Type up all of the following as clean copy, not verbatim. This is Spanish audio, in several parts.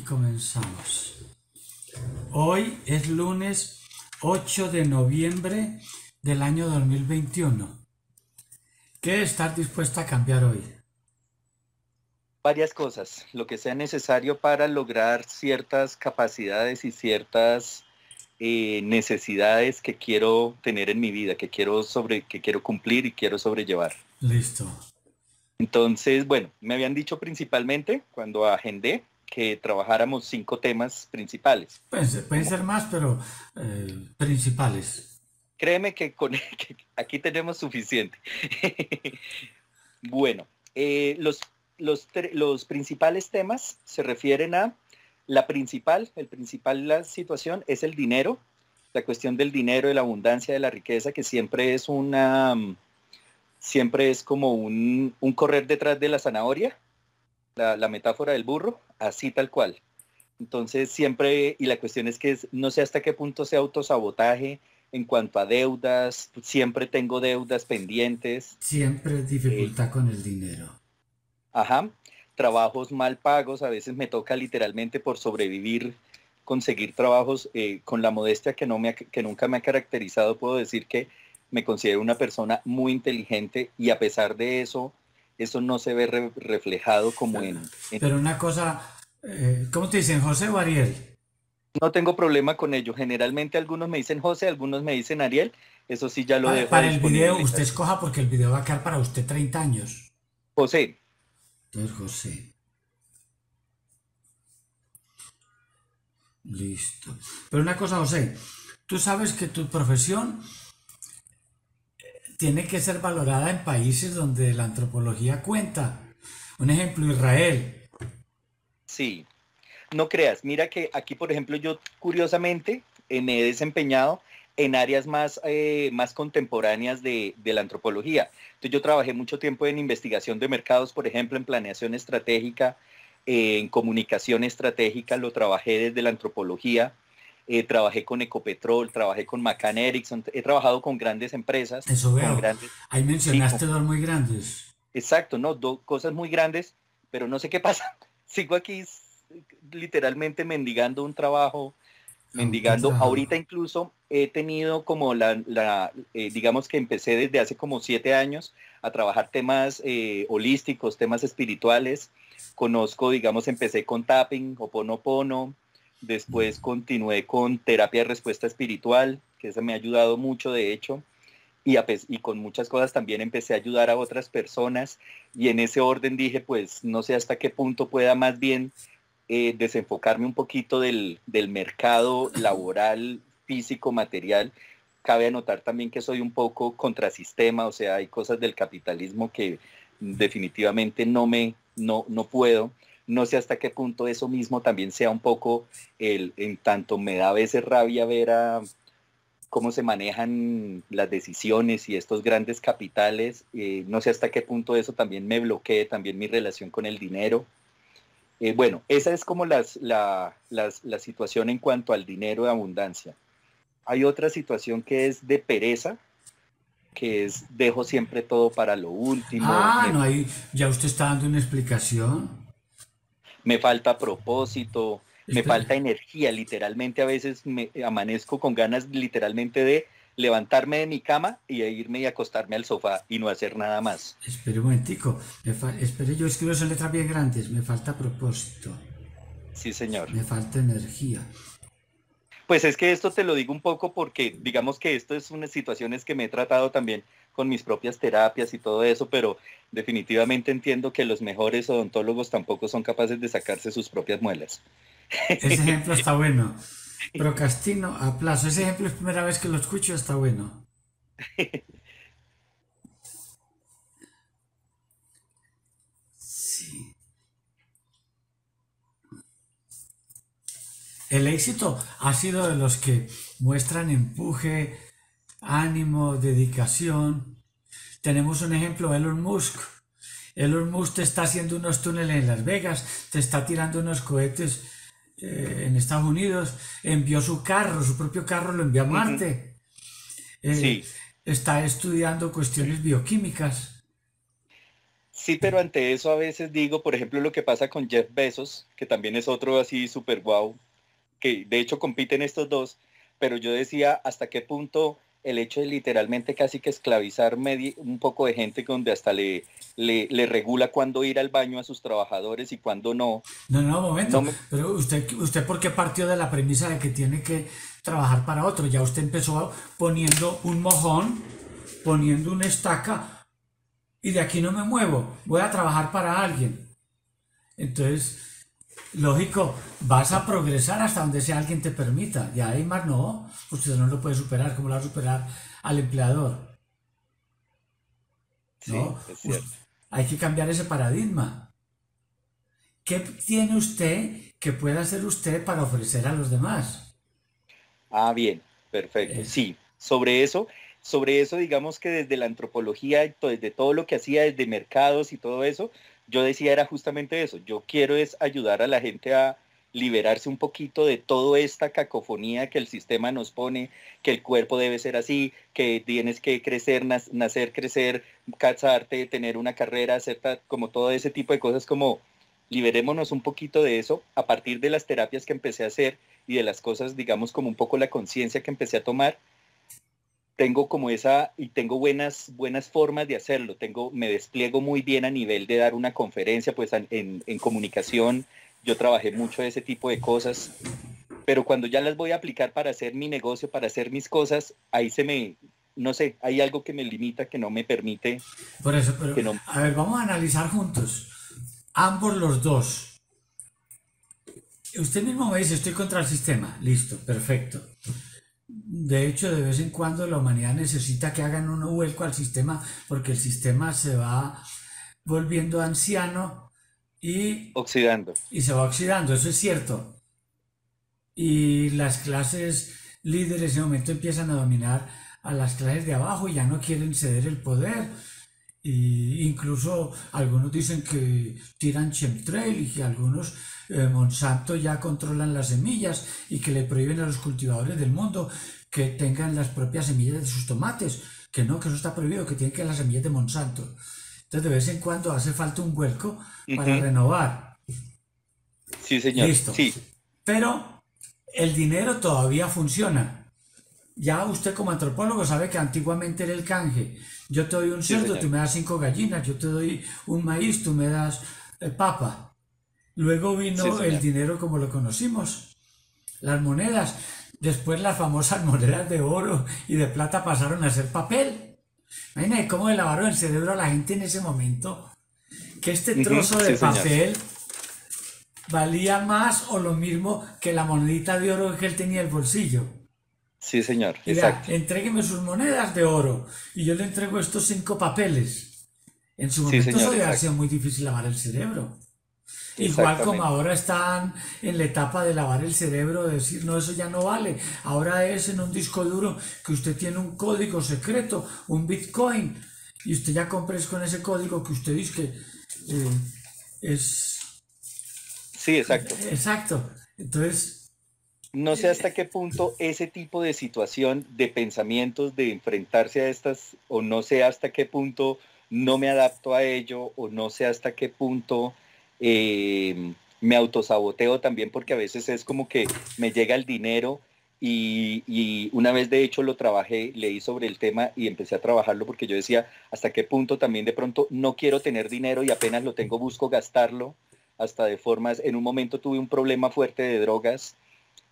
y comenzamos. Hoy es lunes 8 de noviembre del año 2021. ¿Qué estás dispuesta a cambiar hoy? Varias cosas, lo que sea necesario para lograr ciertas capacidades y ciertas necesidades que quiero tener en mi vida, que quiero cumplir y quiero sobrellevar. Listo. Entonces, bueno, me habían dicho principalmente, cuando agendé, que trabajáramos 5 temas principales. Pues, pueden ser más, pero principales. Créeme que, que aquí tenemos suficiente. Bueno, los principales temas se refieren a la situación es el dinero, la cuestión del dinero, de la abundancia, de la riqueza, que siempre es una... siempre es como un correr detrás de la zanahoria, la metáfora del burro, así tal cual. Entonces siempre, y la cuestión es que no sé hasta qué punto sea autosabotaje en cuanto a deudas, siempre tengo deudas pendientes. Siempre dificultad con el dinero. Ajá, trabajos mal pagos, a veces me toca literalmente por sobrevivir, conseguir trabajos con la modestia que, que nunca me ha caracterizado, puedo decir que me considero una persona muy inteligente y a pesar de eso, eso no se ve reflejado como en... Pero una cosa, ¿cómo te dicen, José o Ariel? No tengo problema con ello. Generalmente algunos me dicen José, algunos me dicen Ariel. Eso sí ya lo dejo. Para el video, usted escoja porque el video va a quedar para usted 30 años. José. Entonces, José. Listo. Pero una cosa, José, tú sabes que tu profesión... tiene que ser valorada en países donde la antropología cuenta. Un ejemplo, Israel. Sí, no creas. Mira que aquí, por ejemplo, yo curiosamente me he desempeñado en áreas más, más contemporáneas de la antropología. Entonces yo trabajé mucho tiempo en investigación de mercados, por ejemplo, en planeación estratégica, en comunicación estratégica, lo trabajé desde la antropología. Trabajé con Ecopetrol, trabajé con McCann Erikson, he trabajado con grandes empresas. Eso veo, ahí mencionaste dos muy grandes. Exacto, no, dos cosas muy grandes, pero no sé qué pasa. Sigo aquí literalmente mendigando un trabajo, mendigando. Ahorita incluso he tenido como digamos que empecé desde hace como 7 años a trabajar temas holísticos, temas espirituales. Conozco, digamos, empecé con tapping, Ho'oponopono. Después continué con terapia de respuesta espiritual, que eso me ha ayudado mucho, de hecho, y con muchas cosas también empecé a ayudar a otras personas, y en ese orden dije, pues no sé hasta qué punto pueda más bien desenfocarme un poquito del mercado laboral, físico, material. Cabe anotar también que soy un poco contrasistema, o sea, hay cosas del capitalismo que definitivamente no puedo. No sé hasta qué punto eso mismo también sea un poco, en tanto me da a veces rabia ver a cómo se manejan las decisiones y estos grandes capitales, no sé hasta qué punto eso también me bloquee, también mi relación con el dinero. Bueno, esa es como la situación en cuanto al dinero de abundancia. Hay otra situación que es de pereza, que es dejo siempre todo para lo último. Ah, no, ahí ya usted está dando una explicación. Me falta propósito, me falta energía, literalmente a veces me amanezco con ganas literalmente de levantarme de mi cama y de irme y acostarme al sofá y no hacer nada más. Espere un momentico, espere, yo escribo esas letras bien grandes, me falta propósito. Sí, señor. Me falta energía. Pues es que esto te lo digo un poco porque digamos que esto es unas situaciones que me he tratado también con mis propias terapias y todo eso, pero definitivamente entiendo que los mejores odontólogos tampoco son capaces de sacarse sus propias muelas. Ese ejemplo está bueno. Procrastino, aplazo. Ese ejemplo es primera vez que lo escucho, está bueno. Sí. El éxito ha sido de los que muestran empuje, ánimo, dedicación. Tenemos un ejemplo, Elon Musk. Elon Musk te está haciendo unos túneles en Las Vegas, te está tirando unos cohetes en Estados Unidos, envió su carro, su propio carro lo envió a Marte. Sí. Está estudiando cuestiones bioquímicas. Sí, pero ante eso a veces digo, por ejemplo, lo que pasa con Jeff Bezos, que también es otro así súper guau, que de hecho compiten estos dos, pero yo decía hasta qué punto el hecho de literalmente casi que esclavizar un poco de gente donde hasta le regula cuándo ir al baño a sus trabajadores y cuándo no. No, no, momento. No me... Pero usted ¿por qué partió de la premisa de que tiene que trabajar para otro? Ya usted empezó poniendo un mojón, poniendo una estaca y de aquí no me muevo, voy a trabajar para alguien. Entonces... lógico, vas a progresar hasta donde sea alguien te permita, ya hay más no, usted no lo puede superar, ¿cómo lo va a superar al empleador? ¿No? Sí, es hay que cambiar ese paradigma. ¿Qué tiene usted que pueda hacer usted para ofrecer a los demás? Ah, bien, perfecto, sí, sobre eso digamos que desde la antropología, desde todo lo que hacía, desde mercados y todo eso, yo decía era justamente eso, yo quiero es ayudar a la gente a liberarse un poquito de toda esta cacofonía que el sistema nos pone, que el cuerpo debe ser así, que tienes que crecer, nacer, crecer, casarte, tener una carrera, hacer como todo ese tipo de cosas, como liberémonos un poquito de eso a partir de las terapias que empecé a hacer y de las cosas, digamos, como un poco la conciencia que empecé a tomar. Tengo como esa, y tengo buenas formas de hacerlo, me despliego muy bien a nivel de dar una conferencia, pues en comunicación, yo trabajé mucho ese tipo de cosas, pero cuando ya las voy a aplicar para hacer mi negocio, para hacer mis cosas, ahí no sé, hay algo que me limita, que no me permite. Por eso, pero, que no... a ver, vamos a analizar juntos, ambos los dos. Usted mismo me dice, estoy contra el sistema, listo, perfecto. De hecho, de vez en cuando la humanidad necesita que hagan un vuelco al sistema porque el sistema se va volviendo anciano y... oxidando. Y se va oxidando, eso es cierto. Y las clases líderes en ese momento empiezan a dominar a las clases de abajo y ya no quieren ceder el poder. Y incluso algunos dicen que tiran chemtrail y que algunos Monsanto ya controlan las semillas y que le prohíben a los cultivadores del mundo que tengan las propias semillas de sus tomates, que no, que eso está prohibido, que tienen que las semillas de Monsanto. Entonces de vez en cuando hace falta un vuelco para renovar. Sí, señor. Listo. Sí. Pero el dinero todavía funciona. Ya usted como antropólogo sabe que antiguamente era el canje. Yo te doy un cerdo, sí, tú me das 5 gallinas, yo te doy un maíz, tú me das papa. Luego vino el dinero como lo conocimos, las monedas. Después las famosas monedas de oro y de plata pasaron a ser papel. Imagínate cómo le lavaron el cerebro a la gente en ese momento. Que este trozo de papel valía más o lo mismo que la monedita de oro que él tenía en el bolsillo. Sí, señor, exacto. Entrégueme sus monedas de oro y yo le entrego estos 5 papeles. En su momento eso había sido muy difícil lavar el cerebro. Igual como ahora están en la etapa de lavar el cerebro, de decir, no, eso ya no vale. Ahora es en un disco duro que usted tiene un código secreto, un bitcoin, y usted ya compra con ese código que usted dice que es... Sí, exacto. Exacto. Entonces... no sé hasta qué punto ese tipo de situación, de pensamientos, de enfrentarse a estas, o no sé hasta qué punto no me adapto a ello, o no sé hasta qué punto me autosaboteo también, porque a veces es como que me llega el dinero y una vez de hecho lo trabajé, leí sobre el tema y empecé a trabajarlo porque yo decía hasta qué punto también de pronto no quiero tener dinero y apenas lo tengo busco gastarlo, hasta de formas, en un momento tuve un problema fuerte de drogas,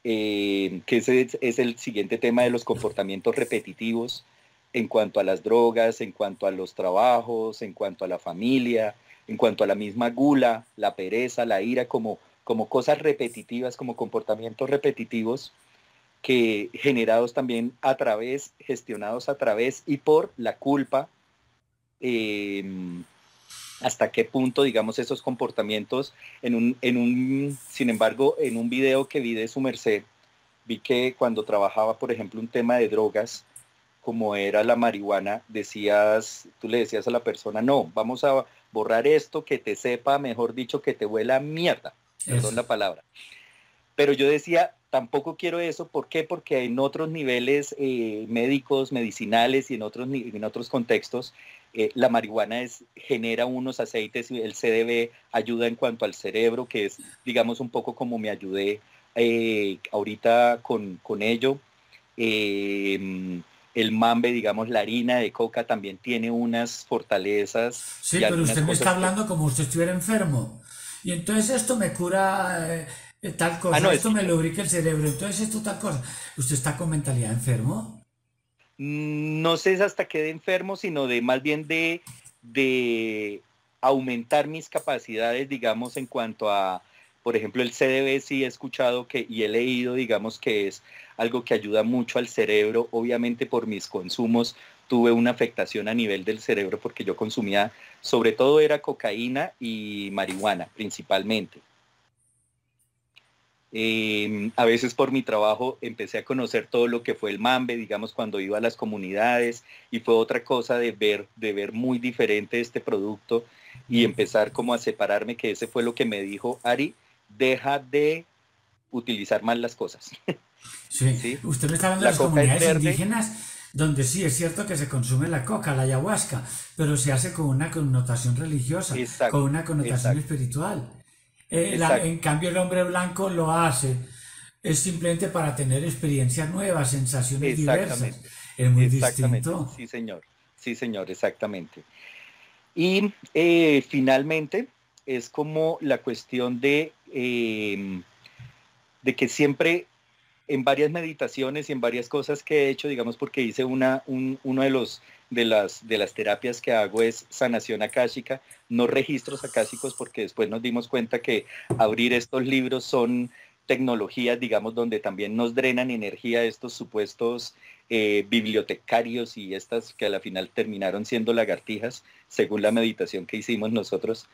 que ese es el siguiente tema de los comportamientos repetitivos en cuanto a las drogas, en cuanto a los trabajos, en cuanto a la familia, en cuanto a la misma gula, la pereza, la ira, como cosas repetitivas, como comportamientos repetitivos que generados también a través, gestionados a través y por la culpa, hasta qué punto, digamos, esos comportamientos, sin embargo, en un video que vi de su merced, vi que cuando trabajaba, por ejemplo, un tema de drogas, como era la marihuana, tú le decías a la persona, no, vamos a borrar esto, que te sepa, mejor dicho, que te huela a mierda, perdón la palabra. Pero yo decía, tampoco quiero eso, ¿por qué? Porque en otros niveles médicos, medicinales y en otros contextos, La marihuana genera unos aceites y el CBD ayuda en cuanto al cerebro, que es, digamos, un poco como me ayudé ahorita con ello. El mambe, digamos, la harina de coca también tiene unas fortalezas. Sí, pero usted me está hablando como usted estuviera enfermo. Y entonces esto me cura tal cosa, no, esto me lubrica el cerebro, entonces esto tal cosa. ¿Usted está con mentalidad enfermo? No sé hasta qué de enfermo, sino de más bien de aumentar mis capacidades, digamos, en cuanto a... Por ejemplo, el CBD sí he escuchado que, y he leído, digamos, que es algo que ayuda mucho al cerebro. Obviamente por mis consumos tuve una afectación a nivel del cerebro porque yo consumía, sobre todo era cocaína y marihuana principalmente. A veces por mi trabajo empecé a conocer todo lo que fue el mambe, digamos, cuando iba a las comunidades, y fue otra cosa de ver muy diferente este producto y empezar como a separarme, que ese fue lo que me dijo Ari: deja de utilizar mal las cosas. Sí. ¿Sí? Usted me está hablando de las comunidades indígenas, donde sí es cierto que se consume la coca, la ayahuasca, pero se hace con una connotación religiosa, exacto, con una connotación espiritual. En cambio el hombre blanco lo hace, es simplemente para tener experiencias nuevas, sensaciones diversas. Es muy distinto. Sí señor, exactamente. Y finalmente es como la cuestión de que siempre en varias meditaciones y en varias cosas que he hecho, digamos, porque hice uno de las terapias que hago es sanación akáshica, no registros akáshicos, porque después nos dimos cuenta que abrir estos libros son tecnologías, digamos, donde también nos drenan energía estos supuestos bibliotecarios, y estas que a la final terminaron siendo lagartijas, según la meditación que hicimos nosotros.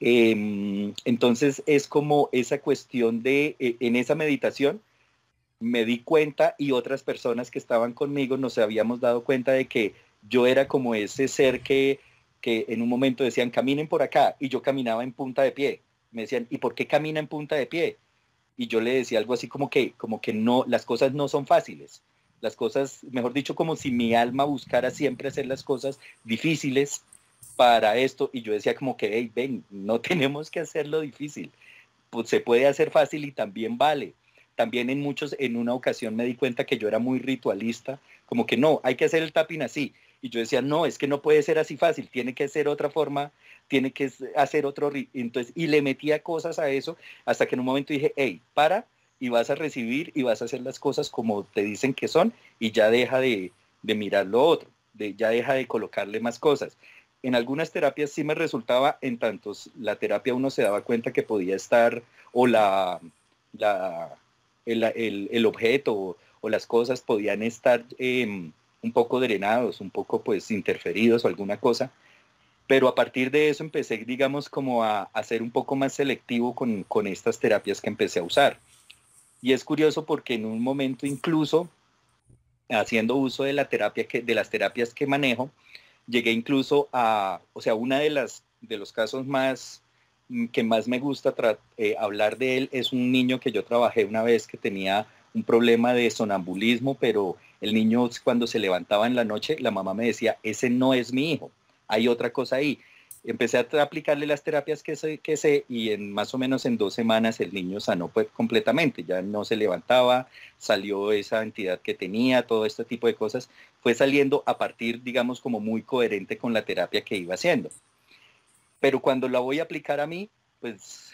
Entonces es como esa cuestión de, en esa meditación me di cuenta, y otras personas que estaban conmigo nos habíamos dado cuenta, de que yo era como ese ser que en un momento decían caminen por acá, y yo caminaba en punta de pie. Me decían, ¿y por qué camina en punta de pie? Y yo le decía algo así como que no, las cosas no son fáciles. Las cosas, mejor dicho, como si mi alma buscara siempre hacer las cosas difíciles para esto. Y yo decía como que, hey, ven, no tenemos que hacerlo difícil. Pues se puede hacer fácil y también vale. También en una ocasión me di cuenta que yo era muy ritualista, como que no, hay que hacer el tapping así. Y yo decía, no, es que no puede ser así fácil, tiene que ser otra forma, tiene que hacer otro ritmo. Entonces, y le metía cosas a eso, hasta que en un momento dije, hey, para, y vas a recibir, y vas a hacer las cosas como te dicen que son, y ya deja de mirar lo otro, ya deja de colocarle más cosas. En algunas terapias sí me resultaba, en tantos la terapia uno se daba cuenta que podía estar, o el objeto o las cosas podían estar un poco drenados, un poco pues interferidos o alguna cosa, pero a partir de eso empecé, digamos, como a ser un poco más selectivo con estas terapias que empecé a usar. Y es curioso porque en un momento, incluso haciendo uso de la terapia de las terapias que manejo, llegué incluso a, o sea, una de los casos más que más me gusta hablar de él es un niño que yo trabajé una vez que tenía un problema de sonambulismo, pero el niño cuando se levantaba en la noche, la mamá me decía, ese no es mi hijo, hay otra cosa ahí. Empecé a aplicarle las terapias que sé, y en más o menos en 2 semanas el niño sanó pues completamente, ya no se levantaba, salió esa entidad que tenía, todo este tipo de cosas, fue saliendo a partir, digamos, como muy coherente con la terapia que iba haciendo. Pero cuando la voy a aplicar a mí, pues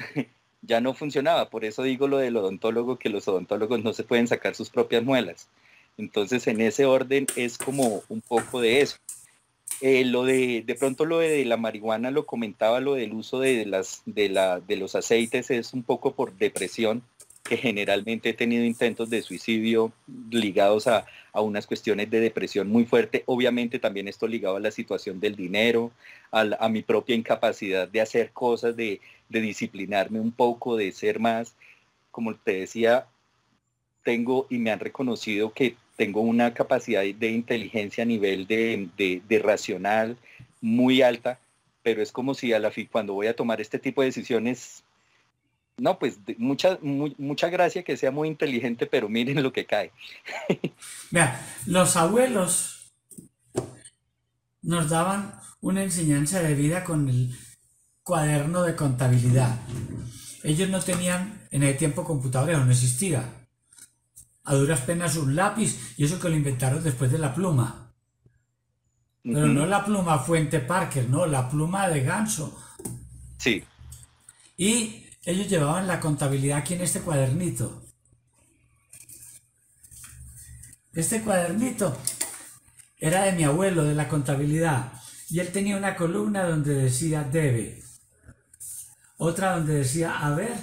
ya no funcionaba. Por eso digo lo del odontólogo, que los odontólogos no se pueden sacar sus propias muelas. Entonces, en ese orden es como un poco de eso. De pronto lo de la marihuana lo comentaba, lo del uso de los aceites es un poco por depresión, que generalmente he tenido intentos de suicidio ligados a unas cuestiones de depresión muy fuerte. Obviamente también esto ligado a la situación del dinero, a mi propia incapacidad de hacer cosas, de disciplinarme un poco, de ser más, como te decía, tengo y me han reconocido que tengo una capacidad de inteligencia a nivel de racional muy alta, pero es como si cuando voy a tomar este tipo de decisiones, no, pues mucha gracia que sea muy inteligente, pero miren lo que cae. Vean, los abuelos Nos daban una enseñanza de vida con el cuaderno de contabilidad. Ellos no tenían en el tiempo computadores, no existía. A duras penas un lápiz, y eso que lo inventaron después de la pluma. Pero no la pluma Fuente Parker, no, la pluma de ganso. Sí. Y ellos llevaban la contabilidad aquí en este cuadernito. Este cuadernito era de mi abuelo, de la contabilidad. Y él tenía una columna donde decía debe. Otra donde decía haber.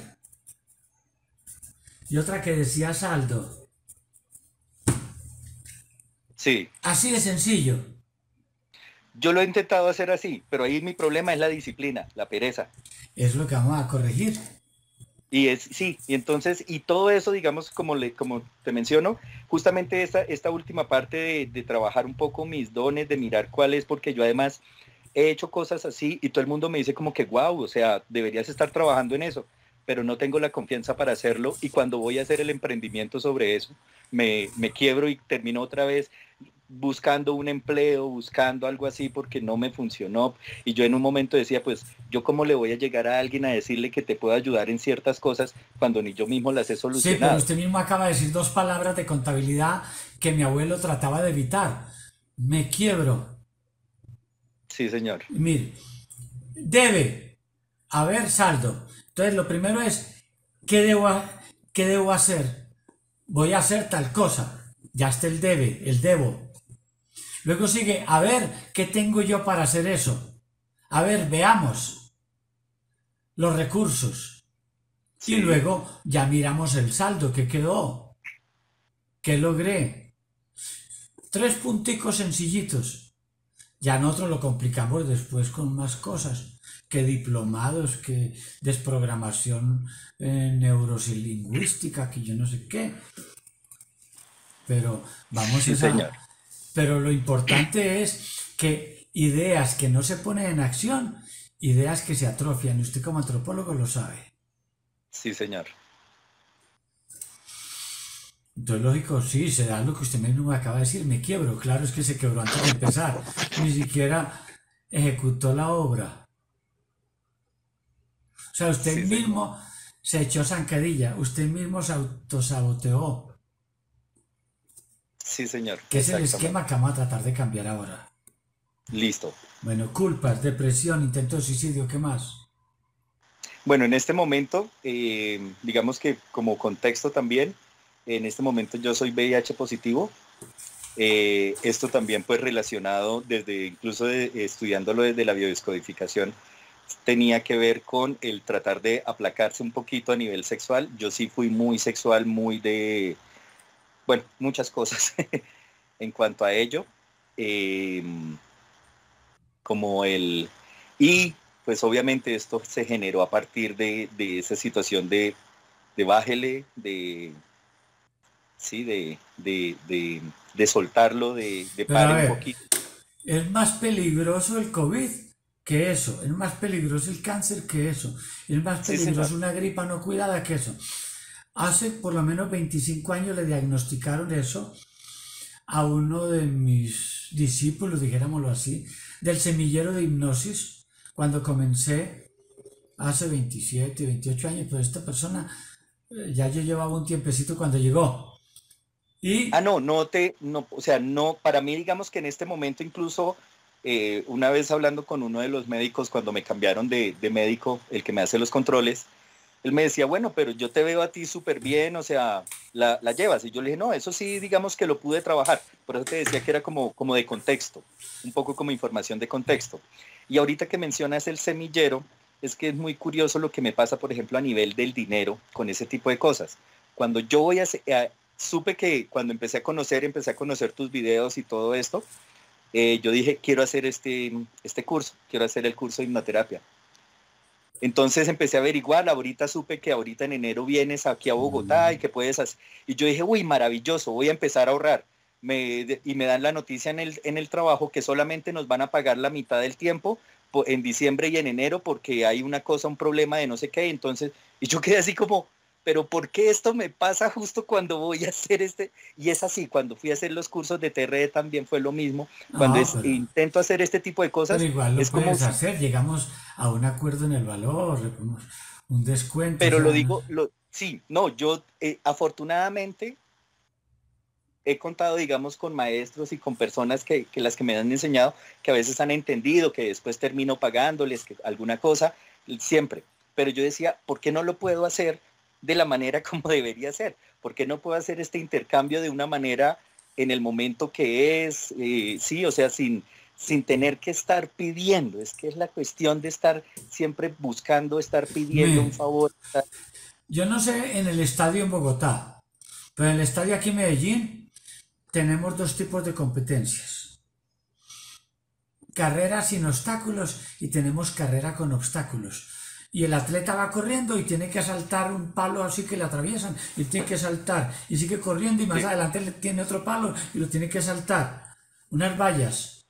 Y otra que decía saldo. Sí. Así de sencillo. Yo lo he intentado hacer así, pero ahí mi problema es la disciplina, la pereza. Es lo que vamos a corregir. Y es, sí, y entonces, y todo eso, digamos, como te menciono, justamente esta última parte de trabajar un poco mis dones, de mirar cuál es, porque yo además he hecho cosas así y todo el mundo me dice como que wow, o sea, deberías estar trabajando en eso, pero no tengo la confianza para hacerlo, y cuando voy a hacer el emprendimiento sobre eso, me quiebro y termino otra vez buscando un empleo, buscando algo así, porque no me funcionó. Y yo en un momento decía, pues, ¿yo cómo le voy a llegar a alguien a decirle que te puedo ayudar en ciertas cosas cuando ni yo mismo las he solucionado? Sí, pero usted mismo acaba de decir dos palabras de contabilidad que mi abuelo trataba de evitar. Me quiebro. Sí, señor. Mire, debe haber saldo. Entonces, lo primero es, ¿qué debo hacer? Voy a hacer tal cosa. Ya está el debe, el debo. Luego sigue, a ver, ¿qué tengo yo para hacer eso? A ver, veamos los recursos. Sí. Y luego ya miramos el saldo, ¿qué quedó? ¿Qué logré? Tres punticos sencillitos. Ya nosotros lo complicamos después con más cosas. Que diplomados, que desprogramación neurolingüística, que yo no sé qué. Pero vamos a... enseñar. Pero lo importante es que ideas que no se ponen en acción, ideas que se atrofian. Y usted como antropólogo lo sabe. Sí, señor. Entonces, lógico, sí, se da lo que usted mismo me acaba de decir. Me quiebro. Claro, es que se quebró antes de empezar. Ni siquiera ejecutó la obra. O sea, usted sí, mismo se echó zancadilla. Usted mismo se autosaboteó. Sí, señor. Que es el esquema que vamos a tratar de cambiar ahora. Listo. Bueno, culpas, depresión, intento de suicidio, ¿qué más? Bueno, en este momento, digamos que como contexto también, en este momento yo soy VIH positivo. Esto también pues relacionado desde, incluso estudiándolo desde la biodescodificación, tenía que ver con el tratar de aplacarse un poquito a nivel sexual. Yo sí fui muy sexual, muy de... Bueno, muchas cosas en cuanto a ello, como el... Y pues obviamente esto se generó a partir de esa situación de bájele, de soltarlo, de parar un poquito. Es más peligroso el COVID que eso, es más peligroso el cáncer que eso, es más peligroso una gripa no cuidada que eso. Hace por lo menos 25 años le diagnosticaron eso a uno de mis discípulos, dijéramoslo así, del semillero de hipnosis, cuando comencé hace 27, 28 años, pero esta persona ya yo llevaba un tiempecito cuando llegó. Y... Ah, no, para mí digamos que en este momento incluso, una vez hablando con uno de los médicos, cuando me cambiaron de médico, el que me hace los controles, él me decía, bueno, pero yo te veo a ti súper bien, o sea, la llevas. Y yo le dije, no, eso sí, digamos que lo pude trabajar. Por eso te decía que era como de contexto, un poco como información de contexto. Y ahorita que mencionas el semillero, es que es muy curioso lo que me pasa, por ejemplo, a nivel del dinero con ese tipo de cosas. Cuando yo voy supe que cuando empecé a conocer tus videos y todo esto, yo dije, quiero hacer este curso, quiero hacer el curso de hipnoterapia. Entonces empecé a averiguar, ahorita supe que ahorita en enero vienes aquí a Bogotá y que puedes hacer. Y yo dije, uy, maravilloso, voy a empezar a ahorrar. Y me dan la noticia en el trabajo que solamente nos van a pagar la mitad del tiempo en diciembre y en enero porque hay un problema de no sé qué. Entonces, y yo quedé así como, pero ¿por qué esto me pasa justo cuando voy a hacer este? Y es así, cuando fui a hacer los cursos de TRE también fue lo mismo. Cuando intento hacer este tipo de cosas... Pero igual lo es puedes como... hacer, llegamos a un acuerdo en el valor, un descuento... Pero o sea... yo afortunadamente he contado, digamos, con maestros y con personas que las que me han enseñado, que a veces han entendido, que después termino pagándoles que alguna cosa, siempre. Pero yo decía, ¿por qué no lo puedo hacer de la manera como debería ser? ¿Por qué no puedo hacer este intercambio de una manera en el momento que es? Sí, o sea, sin tener que estar pidiendo. Es que es la cuestión de estar siempre buscando, estar pidiendo un favor. Yo no sé en el estadio en Bogotá, pero en el estadio aquí en Medellín tenemos dos tipos de competencias. Carreras sin obstáculos y tenemos carrera con obstáculos. Y el atleta va corriendo y tiene que saltar un palo así que le atraviesan y tiene que saltar y sigue corriendo y más adelante le tiene otro palo y lo tiene que saltar, unas vallas.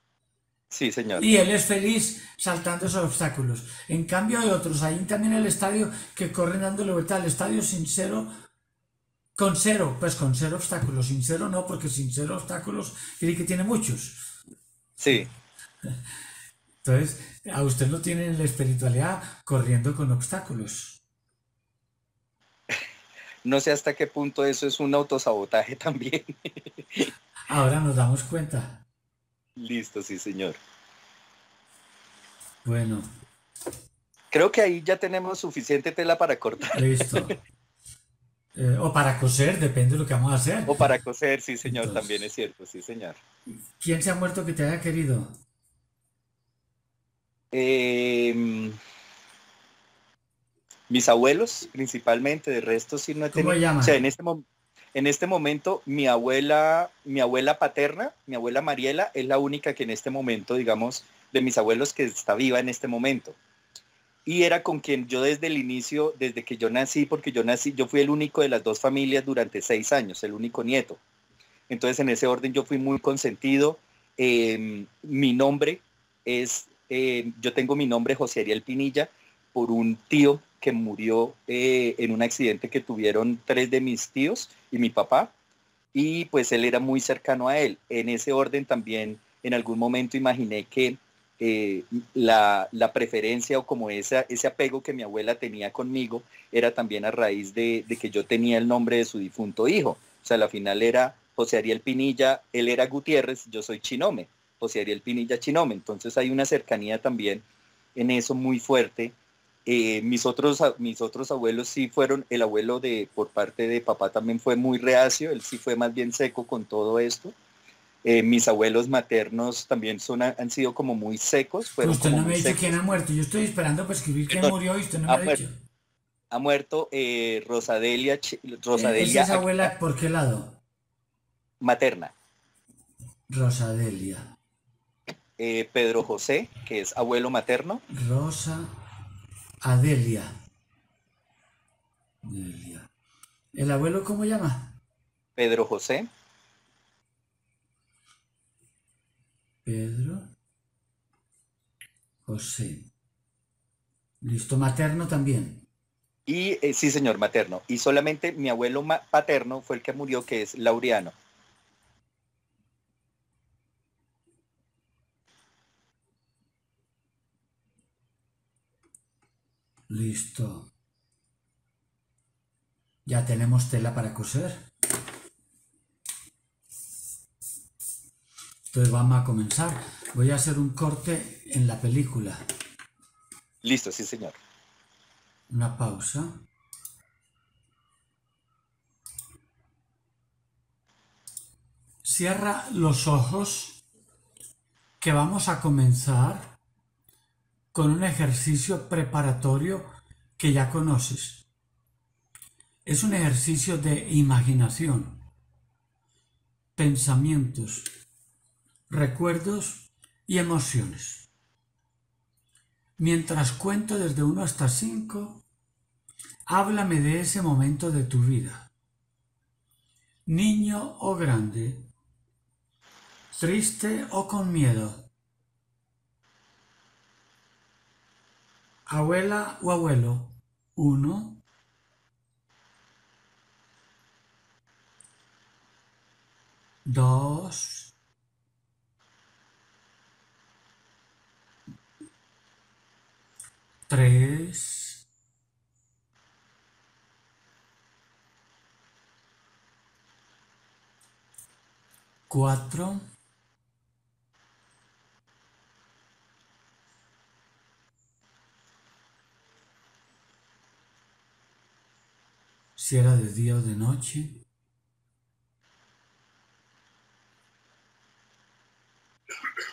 Sí, señor. Y él es feliz saltando esos obstáculos. En cambio hay otros, ahí también el estadio, que corren dándole vuelta al estadio sin cero, con cero, pues con cero obstáculos, sin cero no, porque sin cero obstáculos quiere que tiene muchos. Sí. Entonces, a usted lo tiene en la espiritualidad corriendo con obstáculos. No sé hasta qué punto eso es un autosabotaje también. Ahora nos damos cuenta. Listo, sí, señor. Bueno. Creo que ahí ya tenemos suficiente tela para cortar. Listo. O para coser, depende de lo que vamos a hacer. O para coser, sí, señor. Entonces, también es cierto, sí, señor. ¿Quién se ha muerto que te haya querido? Mis abuelos principalmente, de resto sí no he tenido. ¿Cómo llaman? O sea, en este momento mi abuela paterna, mi abuela Mariela, es la única que en este momento, digamos, de mis abuelos que está viva en este momento. Y era con quien yo desde el inicio, desde que yo nací, porque yo fui el único de las dos familias durante 6 años, el único nieto. Entonces en ese orden yo fui muy consentido. Mi nombre es... yo tengo mi nombre José Ariel Pinilla por un tío que murió en un accidente que tuvieron 3 de mis tíos y mi papá, y pues él era muy cercano a él. En ese orden también en algún momento imaginé que la preferencia o como ese apego que mi abuela tenía conmigo era también a raíz de que yo tenía el nombre de su difunto hijo. O sea, la final era José Ariel Pinilla, él era Gutiérrez, yo soy Chinome. José Ariel Pinilla Chinome. Entonces hay una cercanía también en eso muy fuerte. Mis otros abuelos sí fueron, el abuelo por parte de papá también fue muy reacio, él sí fue más bien seco con todo esto. Mis abuelos maternos también han sido como muy secos. Usted no me ha dicho quién ha muerto, yo estoy esperando para escribir quién murió y usted no me ha dicho. Ha muerto Rosa Adelia. ¿Esa es abuela por qué lado? Materna. Rosa Adelia. Pedro José, que es abuelo materno. Rosa Adelia. Adelia. ¿El abuelo cómo llama? Pedro José. Pedro José. Listo, materno también. Y sí, señor, materno. Y solamente mi abuelo paterno fue el que murió, que es Laureano. Listo. Ya tenemos tela para coser. Entonces vamos a comenzar. Voy a hacer un corte en la película. Listo, sí, señor. Una pausa. Cierra los ojos, que vamos a comenzar con un ejercicio preparatorio que ya conoces. Es un ejercicio de imaginación, pensamientos, recuerdos y emociones. Mientras cuento desde 1 hasta 5, háblame de ese momento de tu vida. Niño o grande, triste o con miedo. Abuela o abuelo, 1. 2, 3, 4, 5, si era de día o de noche. 6.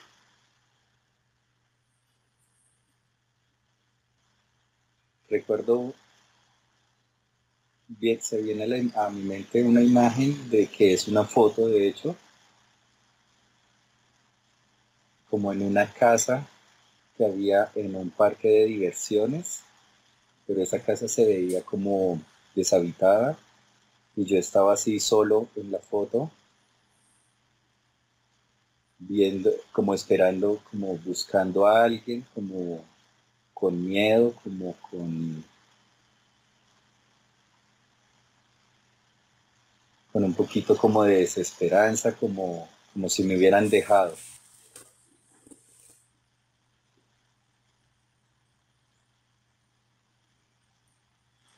Recuerdo, bien, se viene a mi mente una imagen de que es una foto, de hecho, como en una casa que había en un parque de diversiones, pero esa casa se veía como deshabitada y yo estaba así solo en la foto, viendo, como esperando, como buscando a alguien, como con miedo, como con un poquito como de desesperanza, como si me hubieran dejado.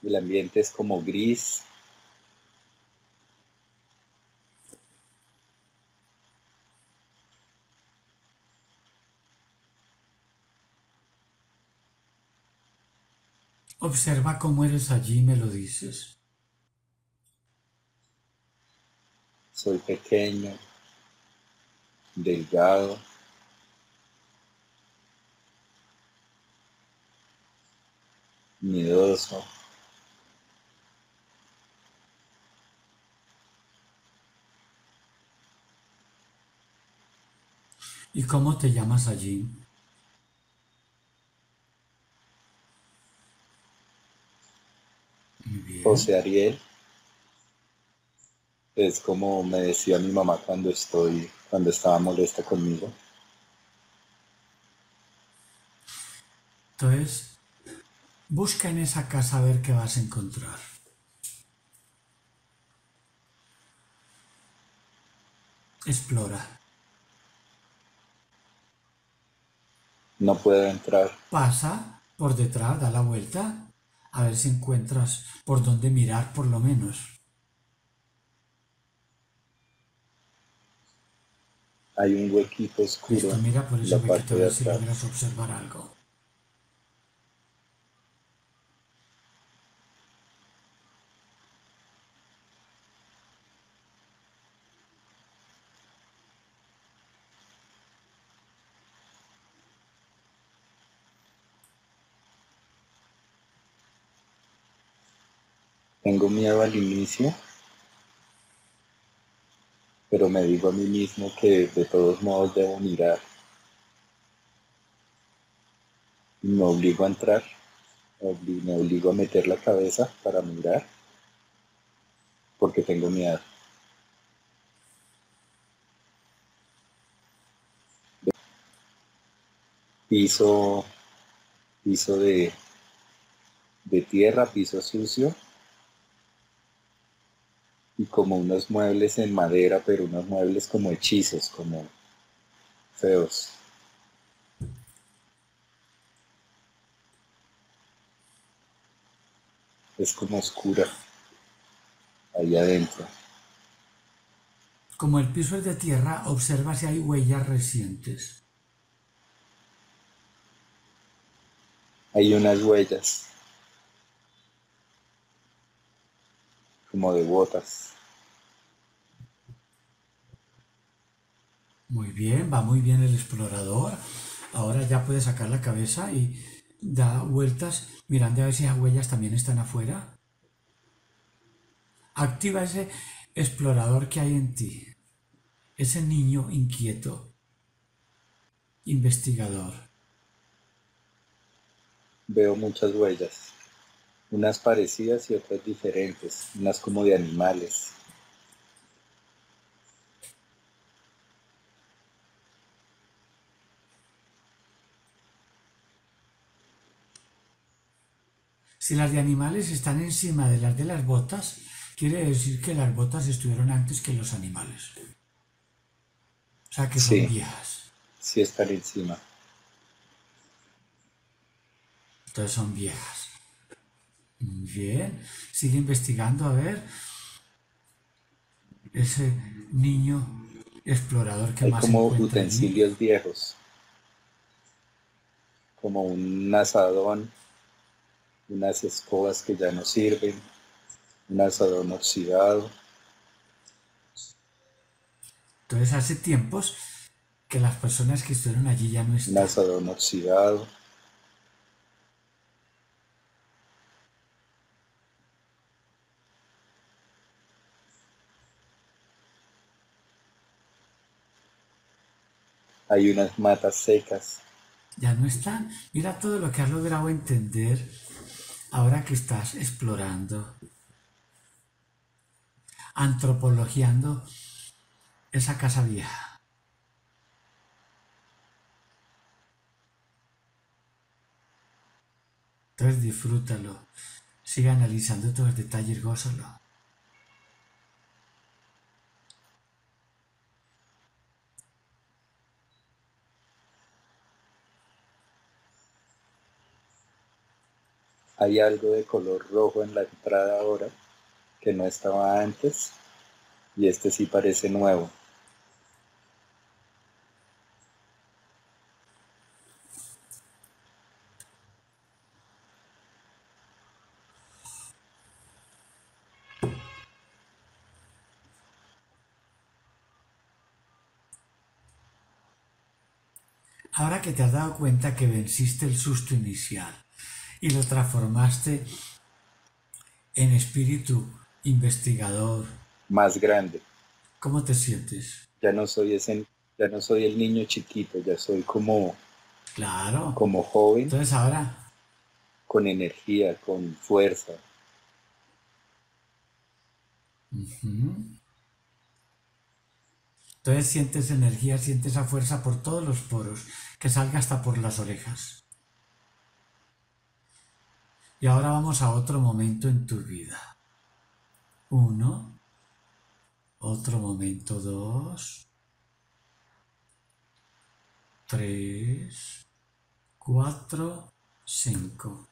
El ambiente es como gris. Observa cómo eres allí, me lo dices. Soy pequeño, delgado. Miedoso. ¿Y cómo te llamas allí? José Ariel, es como me decía mi mamá cuando estaba molesta conmigo. Entonces, busca en esa casa a ver qué vas a encontrar. Explora. No puedo entrar. Pasa por detrás, da la vuelta. A ver si encuentras por dónde mirar, por lo menos. Hay un huequito oscuro. Listo, mira por ese huequito, a ver si logras observar algo. Tengo miedo al inicio, pero me digo a mí mismo que de todos modos debo mirar. Me obligo a entrar, me obligo a meter la cabeza para mirar, porque tengo miedo. Piso de tierra, piso sucio. Y como unos muebles en madera, pero unos muebles como hechizos, como feos. Es como oscura, ahí adentro. Como el piso es de tierra, observa si hay huellas recientes. Hay unas huellas. Como de botas. Muy bien, va muy bien el explorador. Ahora ya puede sacar la cabeza y da vueltas mirando a ver si esas huellas también están afuera. Activa ese explorador que hay en ti, ese niño inquieto, investigador. Veo muchas huellas. Unas parecidas y otras diferentes, unas como de animales. Si las de animales están encima de las botas, quiere decir que las botas estuvieron antes que los animales. O sea, que son viejas. Sí, están encima. Entonces son viejas. Muy bien. Sigue investigando, a ver. Ese niño explorador que hay más como utensilios viejos. Como un asadón, unas escobas que ya no sirven, un asadón oxidado. Entonces hace tiempos que las personas que estuvieron allí ya no están. Un asadón oxidado. Hay unas matas secas. Ya no están. Mira todo lo que has logrado entender ahora que estás explorando, antropologiando esa casa vieja. Entonces disfrútalo. Sigue analizando todos los detalles, gózalo. Hay algo de color rojo en la entrada ahora, que no estaba antes, y este sí parece nuevo. Ahora que te has dado cuenta que venciste el susto inicial, y lo transformaste en espíritu investigador más grande. ¿Cómo te sientes? Ya no soy el niño chiquito, ya soy como, claro, como joven. Entonces ahora, con energía, con fuerza. Entonces sientes energía, sientes esa fuerza por todos los poros, que salga hasta por las orejas. Y ahora vamos a otro momento en tu vida. Uno. Otro momento. Dos. Tres. Cuatro. Cinco.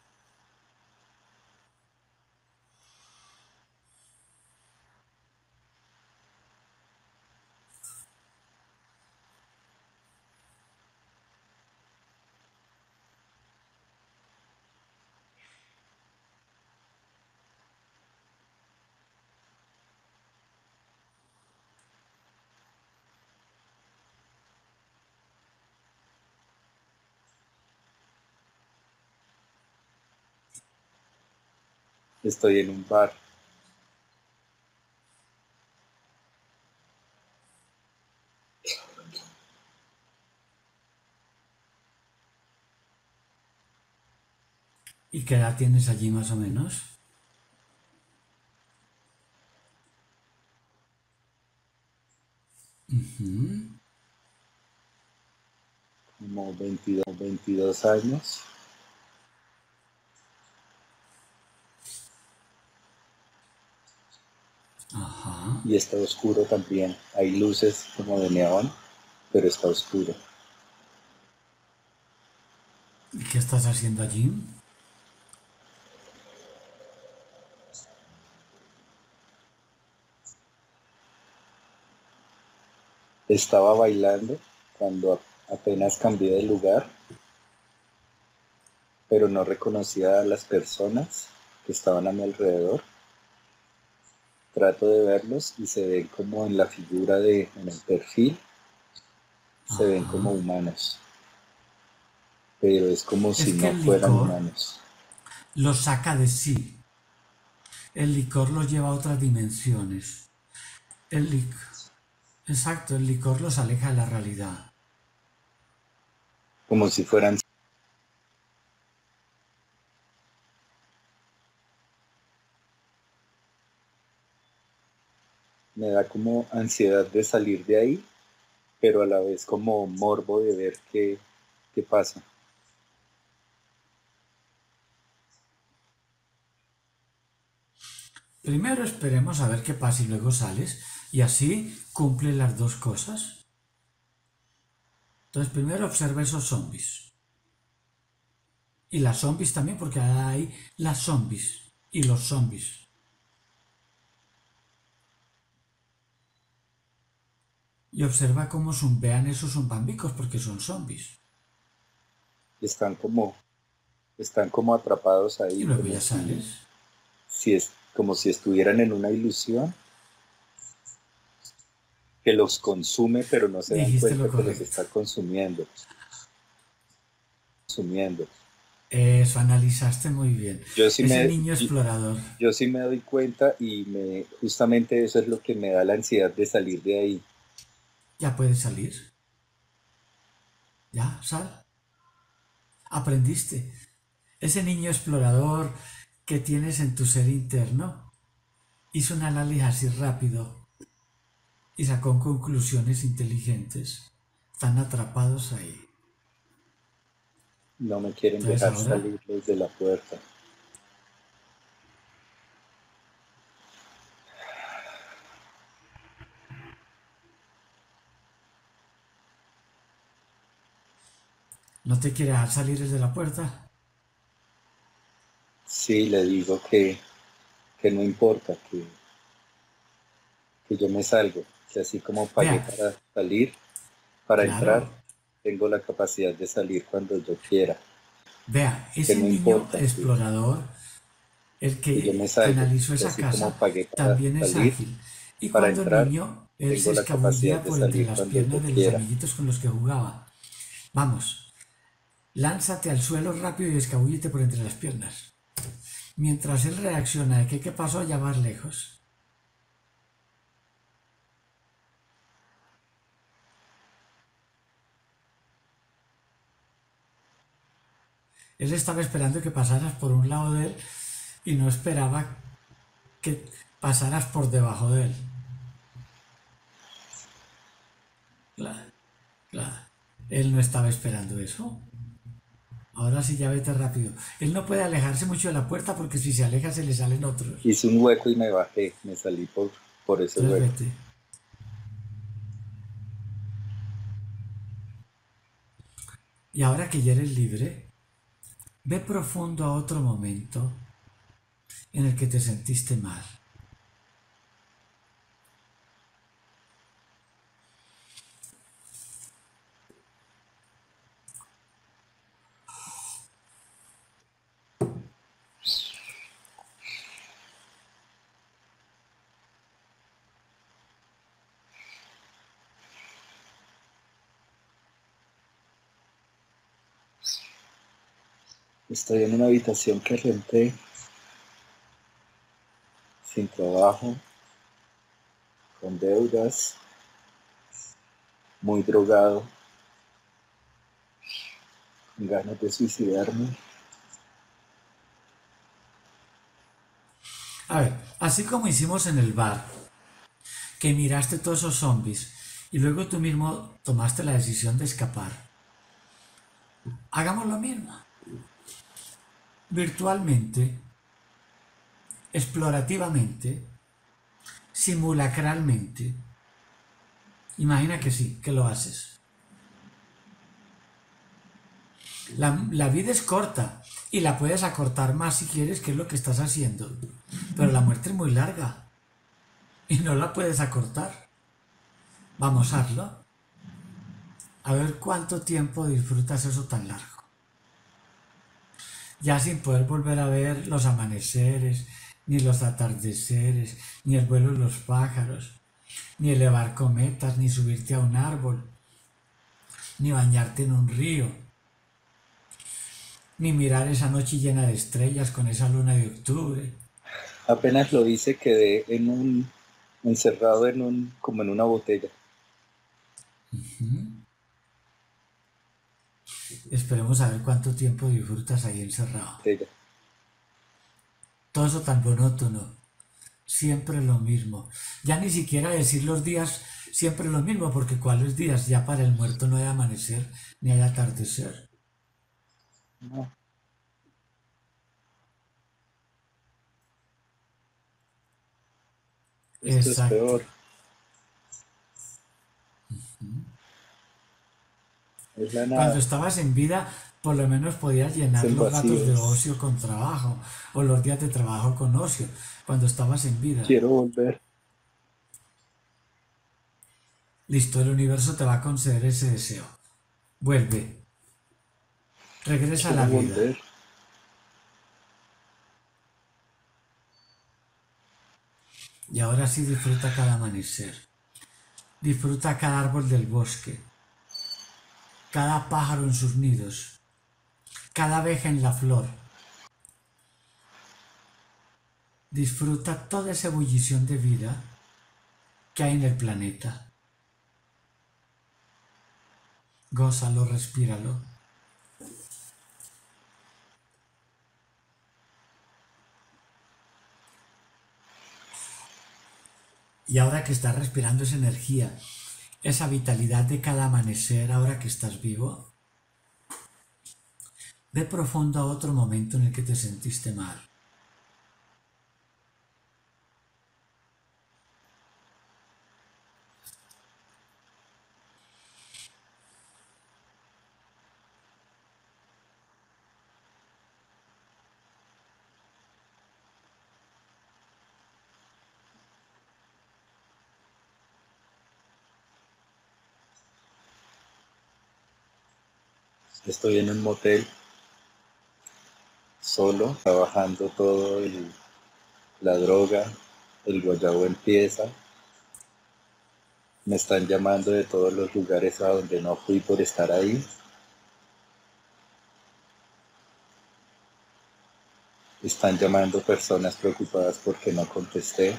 Estoy en un bar. ¿Y qué edad tienes allí más o menos? Como 22 años. Y está oscuro también. Hay luces como de neón, pero está oscuro. ¿Y qué estás haciendo allí? Estaba bailando cuando apenas cambié de lugar, pero no reconocía a las personas que estaban a mi alrededor. Trato de verlos y se ven como en la figura de, en el perfil, se ven como humanos. Pero es como si no fueran humanos. Los saca de sí. El licor los lleva a otras dimensiones. Exacto, el licor los aleja de la realidad. Como si fueran... Me da como ansiedad de salir de ahí, pero a la vez como morbo de ver qué pasa. Primero esperemos a ver qué pasa y luego sales, y así cumple las dos cosas. Entonces primero observé esos zombies. Y las zombies también, porque hay las zombies y los zombies. Y observa cómo zumbean esos zumbambicos, porque son zombies. Están como atrapados ahí. Y luego ya sales. Como si estuvieran en una ilusión que los consume, pero no se dan cuenta que los está consumiendo. Eso, analizaste muy bien. Ese niño explorador. Yo sí me doy cuenta y justamente eso es lo que me da la ansiedad de salir de ahí. Ya puedes salir. Ya, sal. Aprendiste. Ese niño explorador que tienes en tu ser interno hizo un análisis así rápido y sacó conclusiones inteligentes. Están atrapados ahí. No me quieren dejar salir desde la puerta. ¿No te quiere dejar salir desde la puerta? Sí, le digo que no importa, que yo me salgo, que así como pagué para salir, para entrar, tengo la capacidad de salir cuando yo quiera. Vea, ese niño explorador, el que analizó esa casa, también es ágil. Y cuando el niño, él se escabullía por entre las piernas de los amiguitos con los que jugaba. Vamos, lánzate al suelo rápido y escabúllete por entre las piernas. Mientras él reacciona de qué pasó, allá más lejos. Él estaba esperando que pasaras por un lado de él y no esperaba que pasaras por debajo de él. Claro, claro. Él no estaba esperando eso. Ahora sí, ya vete rápido. Él no puede alejarse mucho de la puerta porque si se aleja se le salen otros. Hice un hueco y me bajé. Me salí por ese hueco. Vete. Y ahora que ya eres libre, ve profundo a otro momento en el que te sentiste mal. Estoy en una habitación que renté, sin trabajo, con deudas, muy drogado, con ganas de suicidarme. A ver, así como hicimos en el bar, que miraste todos esos zombies y luego tú mismo tomaste la decisión de escapar, hagamos lo mismo. Virtualmente, explorativamente, simulacralmente, imagina que sí, que lo haces. La vida es corta y la puedes acortar más si quieres, que es lo que estás haciendo, pero la muerte es muy larga y no la puedes acortar. Vamos a hacerlo. A ver cuánto tiempo disfrutas eso tan largo. Ya sin poder volver a ver los amaneceres, ni los atardeceres, ni el vuelo de los pájaros, ni elevar cometas, ni subirte a un árbol, ni bañarte en un río, ni mirar esa noche llena de estrellas con esa luna de octubre. Apenas lo hice, quedé encerrado como en una botella. Uh-huh. Esperemos a ver cuánto tiempo disfrutas ahí encerrado. Sí. Todo eso tan monótono. Siempre lo mismo. Ya ni siquiera decir los días siempre lo mismo, porque ¿cuáles días? Ya para el muerto no hay amanecer ni hay atardecer. No. Exacto. Esto es peor. Es la nada. Cuando estabas en vida, por lo menos podías llenar los ratos de ocio con trabajo, o los días de trabajo con ocio, cuando estabas en vida. Quiero volver. Listo, el universo te va a conceder ese deseo. Vuelve. Regresa a la vida. Y ahora sí disfruta cada amanecer. Disfruta cada árbol del bosque. Cada pájaro en sus nidos. Cada abeja en la flor. Disfruta toda esa ebullición de vida que hay en el planeta. Gózalo, respíralo. Y ahora que estás respirando esa energía, esa vitalidad de cada amanecer, ahora que estás vivo, ve profundo a otro momento en el que te sentiste mal. Estoy en un motel, solo, trabajando todo, la droga, el guayabo empieza. Me están llamando de todos los lugares a donde no fui por estar ahí. Están llamando personas preocupadas porque no contesté.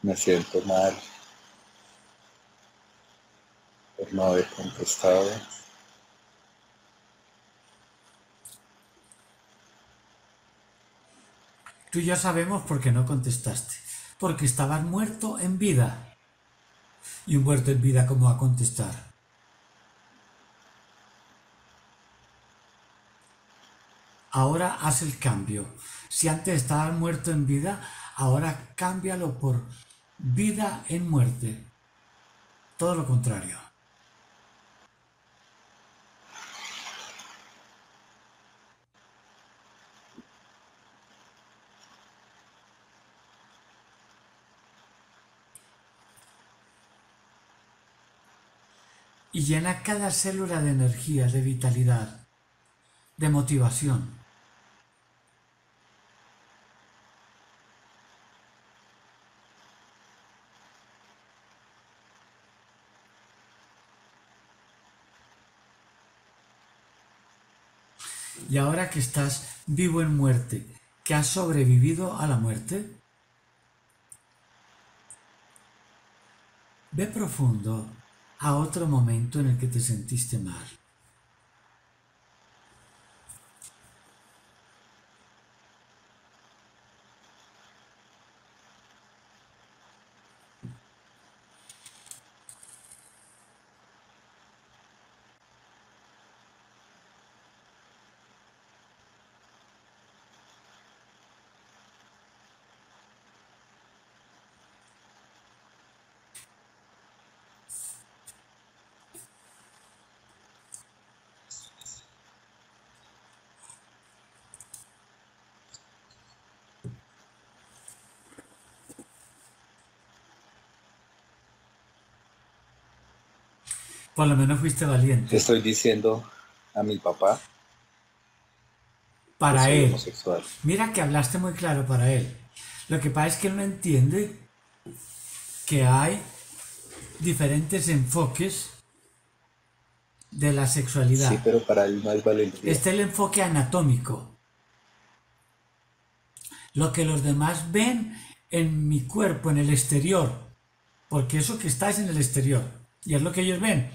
Me siento mal por no haber contestado. Tú y yo sabemos por qué no contestaste. Porque estabas muerto en vida. Y un muerto en vida, ¿cómo va a contestar? Ahora haz el cambio. Si antes estabas muerto en vida, ahora cámbialo por vida en muerte, todo lo contrario. Y llena cada célula de energía, de vitalidad, de motivación. Y ahora que estás vivo en muerte, que has sobrevivido a la muerte, ve profundo a otro momento en el que te sentiste mal. Por lo menos fuiste valiente. Te estoy diciendo a mi papá. Para él. Homosexual. Mira que hablaste muy claro para él. Lo que pasa es que él no entiende que hay diferentes enfoques de la sexualidad. Sí, pero para él no hay valentía. Este es el enfoque anatómico. Lo que los demás ven en mi cuerpo, en el exterior. Porque eso que está es en el exterior. Y es lo que ellos ven.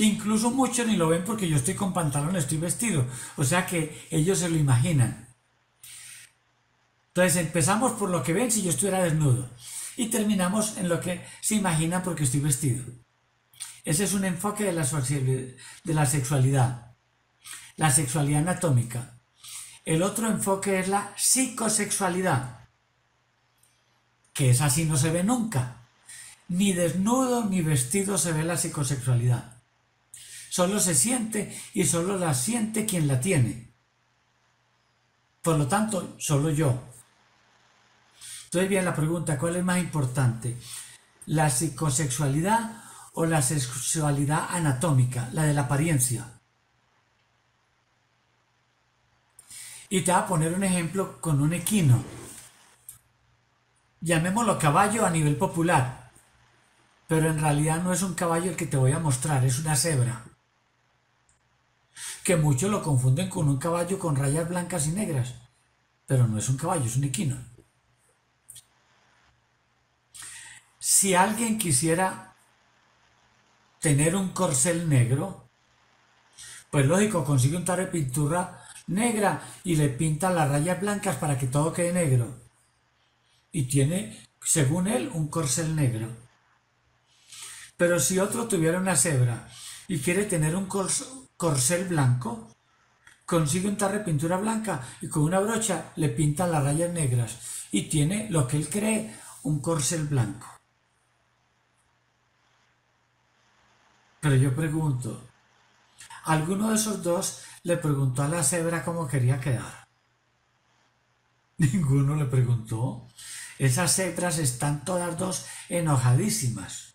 Incluso muchos ni lo ven porque yo estoy con pantalón, estoy vestido. O sea que ellos se lo imaginan. Entonces empezamos por lo que ven si yo estuviera desnudo. Y terminamos en lo que se imagina porque estoy vestido. Ese es un enfoque de la sexualidad. La sexualidad anatómica. El otro enfoque es la psicosexualidad. que es así, no se ve nunca. Ni desnudo ni vestido se ve la psicosexualidad. Solo se siente y solo la siente quien la tiene. Por lo tanto, solo yo. Entonces bien, la pregunta, ¿cuál es más importante? ¿La psicosexualidad o la sexualidad anatómica, la de la apariencia? Y te voy a poner un ejemplo con un equino. Llamémoslo caballo a nivel popular. Pero en realidad no es un caballo el que te voy a mostrar, es una cebra. Que muchos lo confunden con un caballo con rayas blancas y negras. Pero no es un caballo, es un equino. Si alguien quisiera tener un corcel negro, pues lógico, consigue un tarro de pintura negra y le pinta las rayas blancas para que todo quede negro. Y tiene, según él, un corcel negro. Pero si otro tuviera una cebra y quiere tener un corcel blanco, consigue un tarro de pintura blanca y con una brocha le pinta las rayas negras y tiene lo que él cree, un corcel blanco. Pero yo pregunto, ¿alguno de esos dos le preguntó a la cebra cómo quería quedar? Ninguno le preguntó. Esas cebras están todas dos enojadísimas.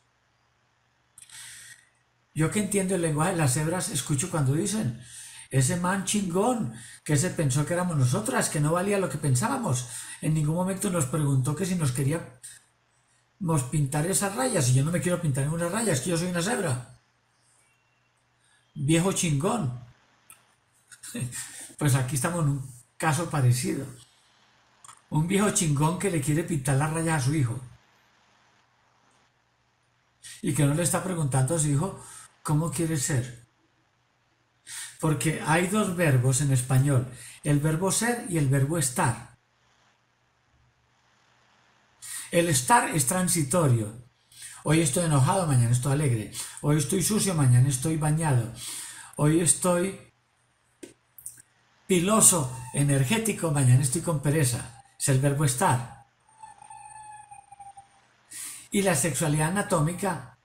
Yo que entiendo el lenguaje de las cebras, escucho cuando dicen, ese man chingón que se pensó que éramos nosotras, que no valía lo que pensábamos. En ningún momento nos preguntó que si nos queríamos pintar esas rayas. Y yo no me quiero pintar ninguna raya, es que yo soy una cebra. Viejo chingón. Pues aquí estamos en un caso parecido. Un viejo chingón que le quiere pintar las rayas a su hijo. Y que no le está preguntando a su hijo cómo quiere ser. Porque hay dos verbos en español. El verbo ser y el verbo estar. El estar es transitorio. Hoy estoy enojado, mañana estoy alegre. Hoy estoy sucio, mañana estoy bañado. Hoy estoy piloso, energético, mañana estoy con pereza. Es el verbo estar. Y la sexualidad anatómica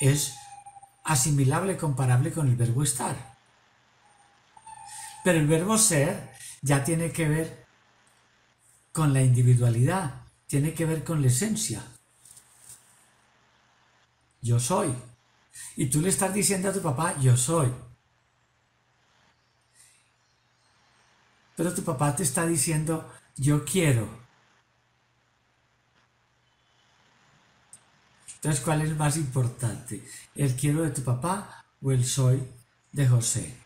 es asimilable, comparable con el verbo estar. Pero el verbo ser ya tiene que ver con la individualidad, tiene que ver con la esencia. Yo soy. Y tú le estás diciendo a tu papá, yo soy. Pero tu papá te está diciendo, yo quiero. Entonces, ¿cuál es más importante? ¿El quiero de tu papá o el soy de José?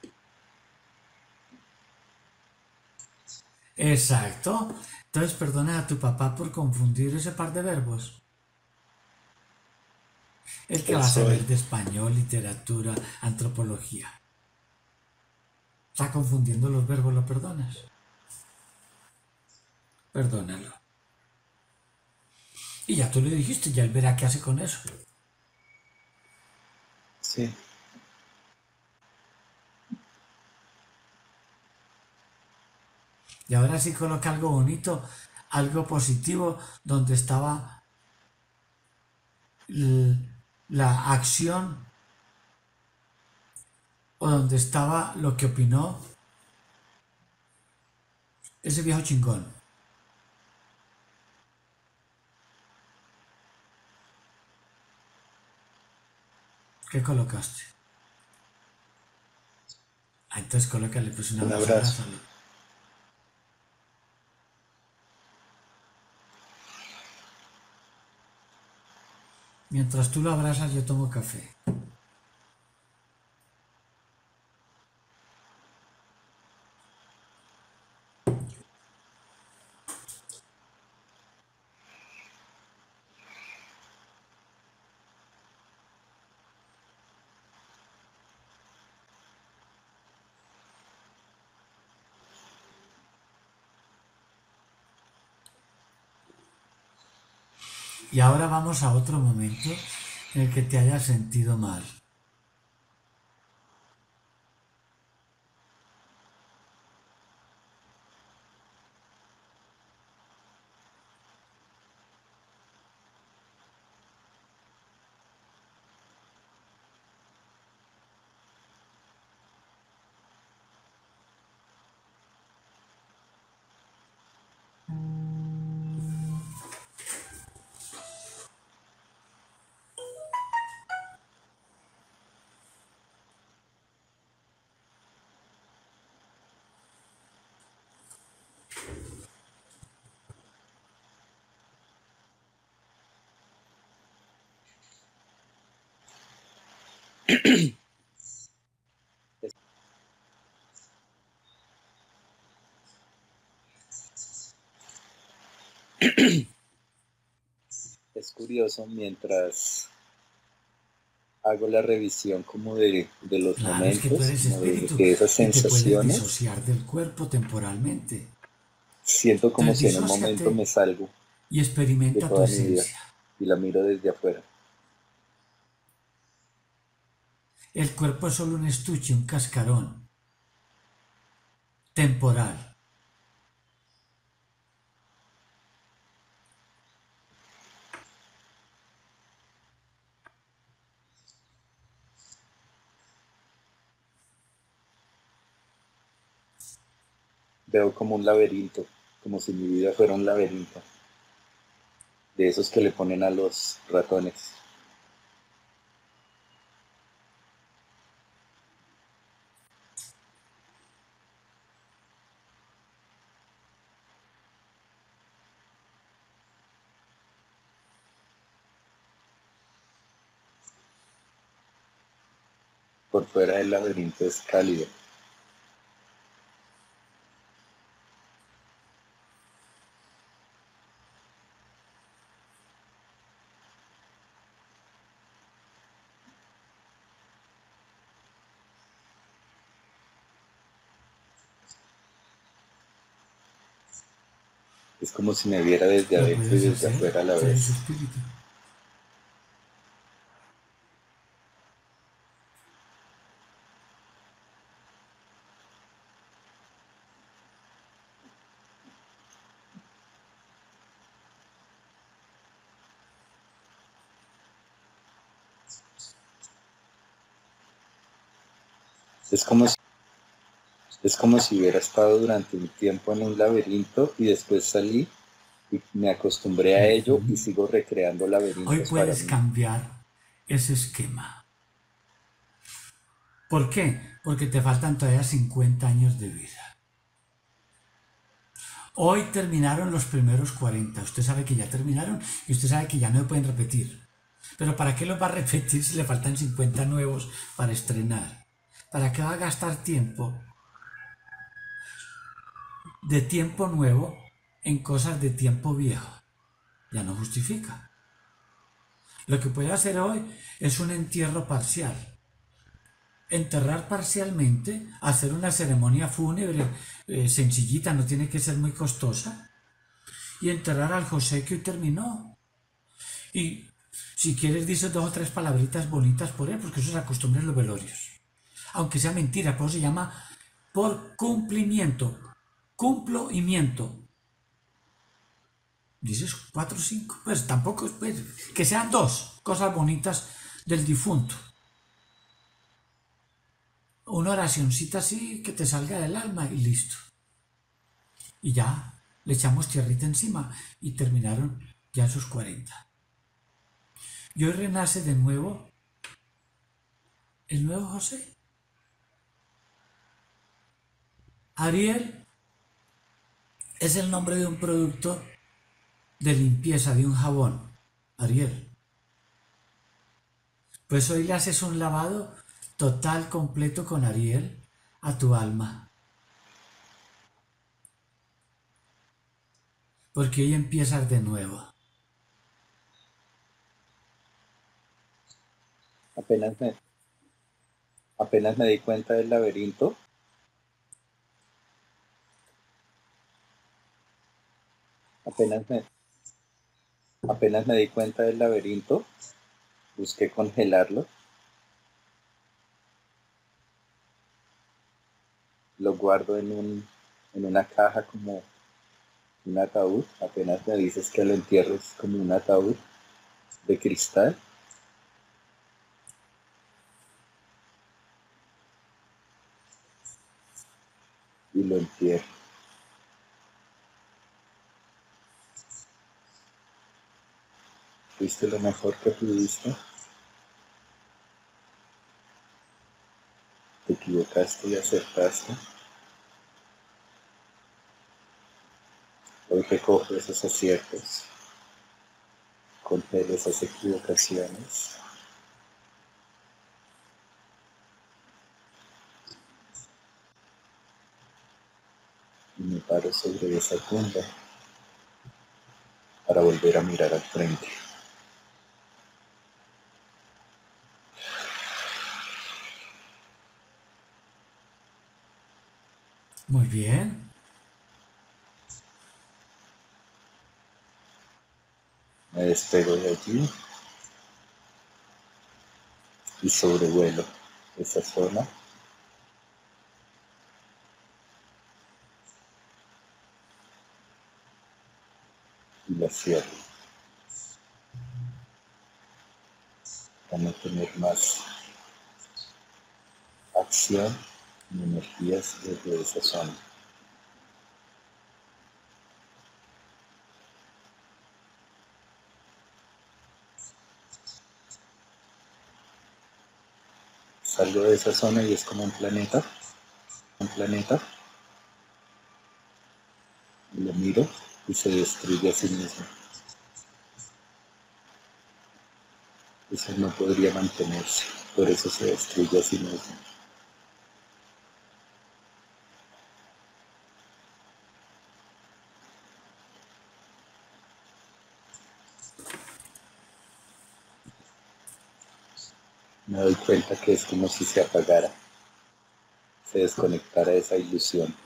Exacto. Entonces, perdona a tu papá por confundir ese par de verbos. El que va a saber de español, literatura, antropología. Está confundiendo los verbos, ¿lo perdonas? Perdónalo. Y ya tú le dijiste, ya él verá qué hace con eso. Sí. Y ahora sí coloca algo bonito, algo positivo, donde estaba la acción o donde estaba lo que opinó ese viejo chingón. ¿Qué colocaste? Ah, entonces colócale pues una abrazo. Mientras tú lo abrazas yo tomo café. Y ahora vamos a otro momento en el que te hayas sentido mal. Es curioso, mientras hago la revisión como de los momentos, es que espíritu, de esas sensaciones, disociar del cuerpo temporalmente. Siento como si en un momento me salgo y experimenta tu esencia y la miro desde afuera. El cuerpo es solo un estuche, un cascarón temporal. Veo como un laberinto, como si mi vida fuera un laberinto, de esos que le ponen a los ratones. Por fuera del laberinto es cálido. Es como si me viera desde adentro y desde afuera a la vez. Es como si hubiera estado durante un tiempo en un laberinto y después salí y me acostumbré a ello y sigo recreando laberintos. Hoy puedes cambiar ese esquema. ¿Por qué? Porque te faltan todavía 50 años de vida. Hoy terminaron los primeros 40. Usted sabe que ya terminaron y usted sabe que ya no pueden repetir. Pero ¿para qué los va a repetir si le faltan 50 nuevos para estrenar? ¿Para qué va a gastar tiempo? De tiempo nuevo en cosas de tiempo viejo. Ya no justifica. Lo que puede hacer hoy es un entierro parcial. Enterrar parcialmente, hacer una ceremonia fúnebre sencillita, no tiene que ser muy costosa. Y enterrar al José que hoy terminó. Y si quieres dices 2 o 3 palabritas bonitas por él, porque eso se acostumbra en los velorios. Aunque sea mentira, por eso se llama por cumplimiento. Cumplo y miento. Dices 4 o 5, pues tampoco, pues, que sean 2 cosas bonitas del difunto. Una oracioncita así que te salga del alma y listo. Y ya le echamos tierrita encima y terminaron ya sus 40. Y hoy renace de nuevo el nuevo José. Ariel es el nombre de un producto de limpieza, de un jabón, Ariel. Pues hoy le haces un lavado total, completo con Ariel a tu alma. Porque hoy empiezas de nuevo. Apenas me di cuenta del laberinto. Apenas me di cuenta del laberinto, busqué congelarlo, lo guardo en una caja como un ataúd. Apenas me dices que lo entierres como un ataúd de cristal. Y lo entierro. Fuiste lo mejor que pudiste. Te equivocaste y acertaste. Hoy recojo esos aciertos. Congelo esas equivocaciones. paro sobre esa tumba para volver a mirar al frente. Muy bien. Me despego de allí y sobrevuelo esa zona. Y la cierro para no tener más acción ni energías desde esa zona. Salgo de esa zona y es como un planeta, y lo miro y se destruye a sí mismo. Eso no podría mantenerse, por eso se destruye a sí mismo. Me doy cuenta que es como si se apagara, se desconectara esa ilusión.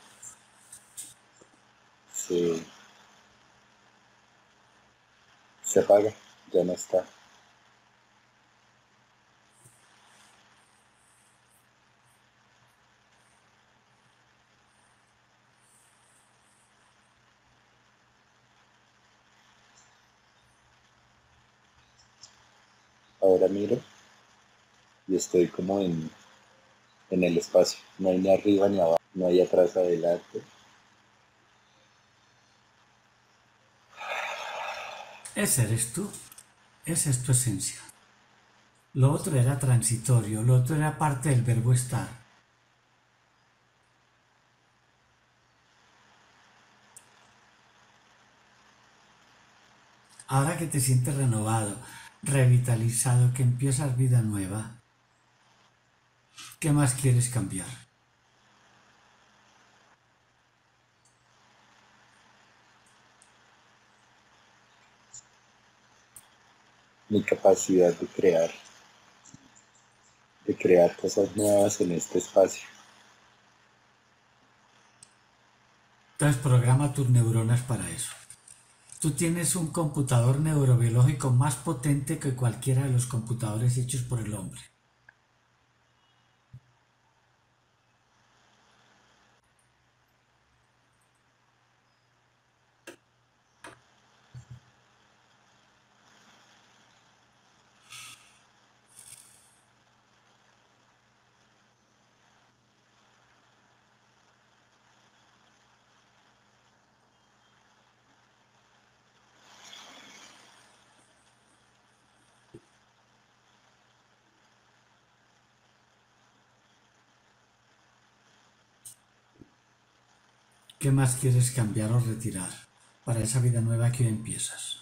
Se apaga, ya no está. Ahora miro y estoy como en el espacio. No hay ni arriba ni abajo, no hay atrás adelante. Ese eres tú, esa es tu esencia. Lo otro era transitorio, lo otro era parte del verbo estar. Ahora que te sientes renovado, revitalizado, que empiezas vida nueva, ¿qué más quieres cambiar? Mi capacidad de crear cosas nuevas en este espacio. Entonces programa tus neuronas para eso. Tú tienes un computador neurobiológico más potente que cualquiera de los computadores hechos por el hombre. ¿Qué más quieres cambiar o retirar para esa vida nueva que hoy empiezas?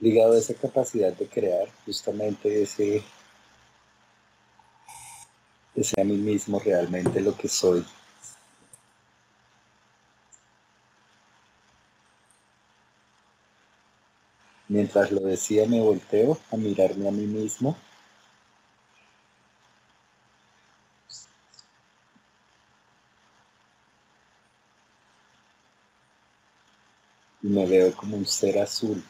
Ligado a esa capacidad de crear, justamente ese a mí mismo realmente lo que soy. Mientras lo decía, me volteo a mirarme a mí mismo. Y me veo como un ser azul.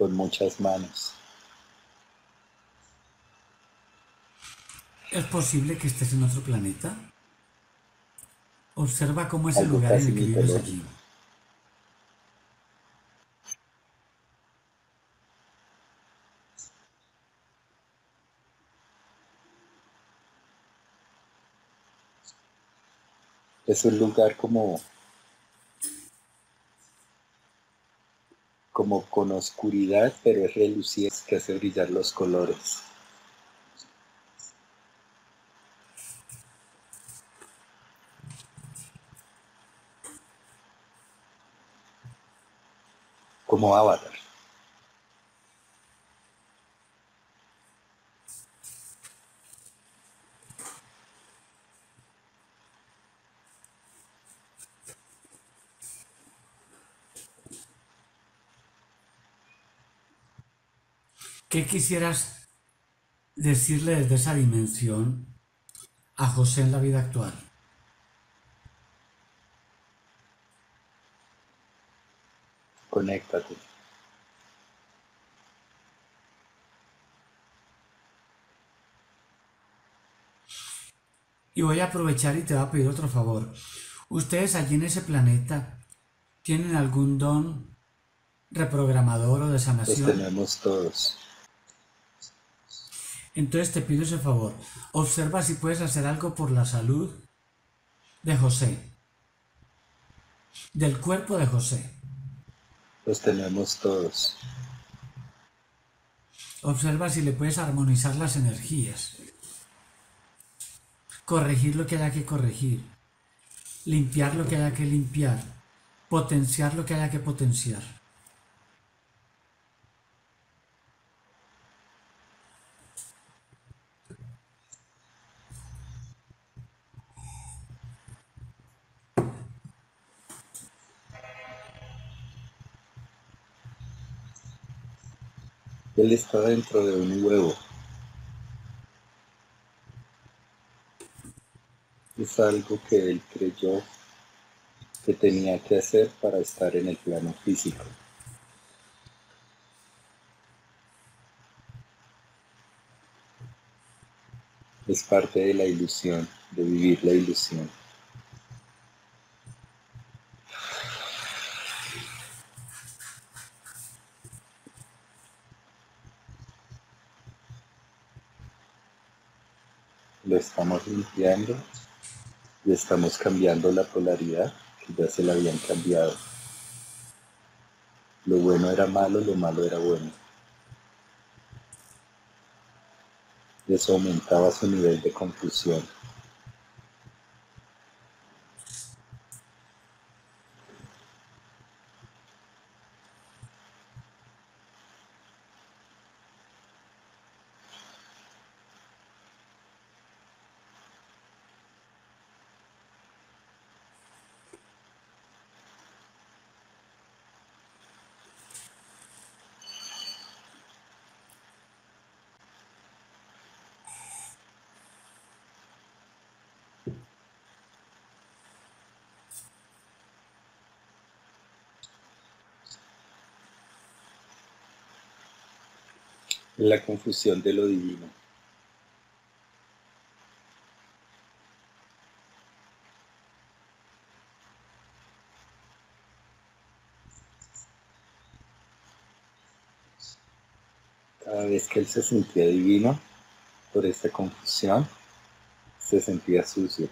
Con muchas manos. ¿Es posible que estés en otro planeta? Observa cómo es el lugar en el que vives allí. Es un lugar como como con oscuridad, pero es reluciente, que hace brillar los colores. Como avatar. ¿Qué quisieras decirle desde esa dimensión a José en la vida actual? Conéctate. Y voy a aprovechar y te voy a pedir otro favor. ¿Ustedes allí en ese planeta tienen algún don reprogramador o de sanación? Pues tenemos todos. Entonces te pido ese favor, observa si puedes hacer algo por la salud de José, del cuerpo de José. Los tenemos todos. Observa si le puedes armonizar las energías, corregir lo que haya que corregir, limpiar lo que haya que limpiar, potenciar lo que haya que potenciar. Él está dentro de un huevo. Es algo que él creyó que tenía que hacer para estar en el plano físico. Es parte de la ilusión, de vivir la ilusión. Lo estamos limpiando y estamos cambiando la polaridad que ya se la habían cambiado. Lo bueno era malo, lo malo era bueno. Eso aumentaba su nivel de confusión. La confusión de lo divino. Cada vez que él se sentía divino, por esta confusión, se sentía sucio.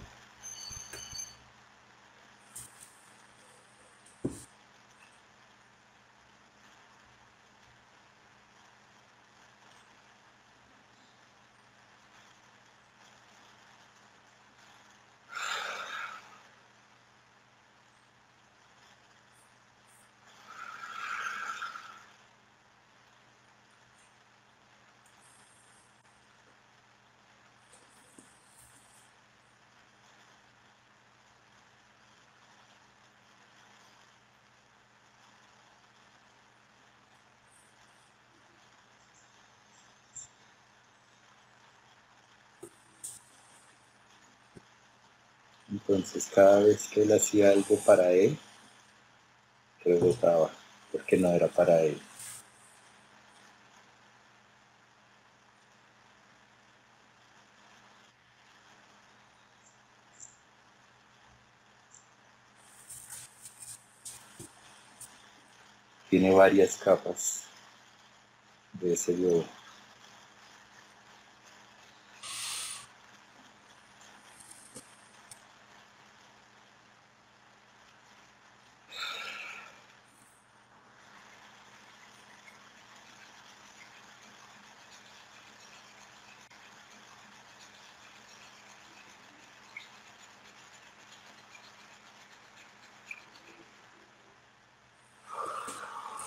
Entonces cada vez que él hacía algo para él, rebotaba, porque no era para él. Tiene varias capas de ese globo.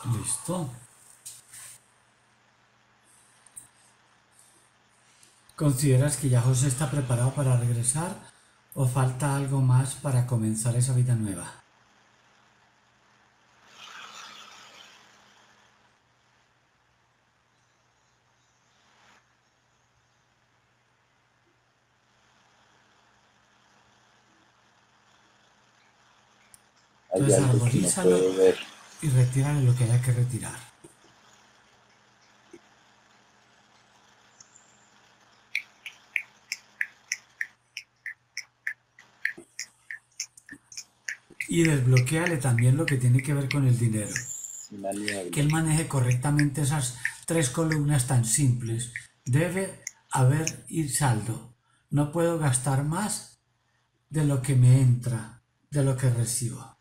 Listo. ¿Consideras que ya José está preparado para regresar o falta algo más para comenzar esa vida nueva? Entonces arborízalo y retírale lo que haya que retirar. Y desbloquéale también lo que tiene que ver con el dinero. Que él maneje correctamente esas tres columnas tan simples. Debe haber y saldo. No puedo gastar más de lo que me entra, de lo que recibo.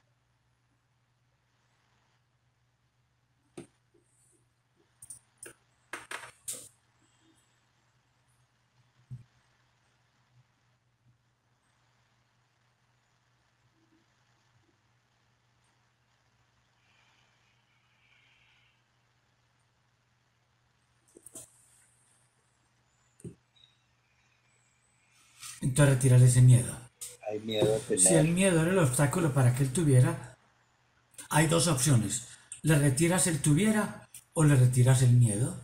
Entonces retirarle ese miedo. Hay miedo. Si el miedo era el obstáculo para que él tuviera, hay dos opciones. Le retiras el tuviera o le retiras el miedo.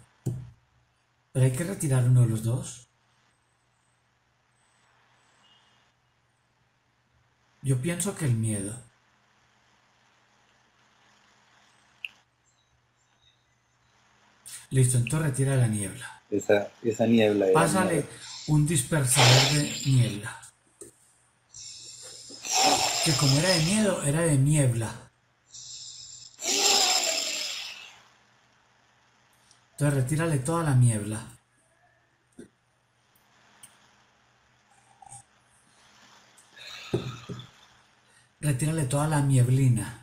Pero hay que retirar uno de los dos. Yo pienso que el miedo. Listo, entonces retira la niebla. Esa niebla. Pásale un dispersador de niebla. Que como era de miedo, era de niebla. Entonces retírale toda la niebla. Retírale toda la nieblina.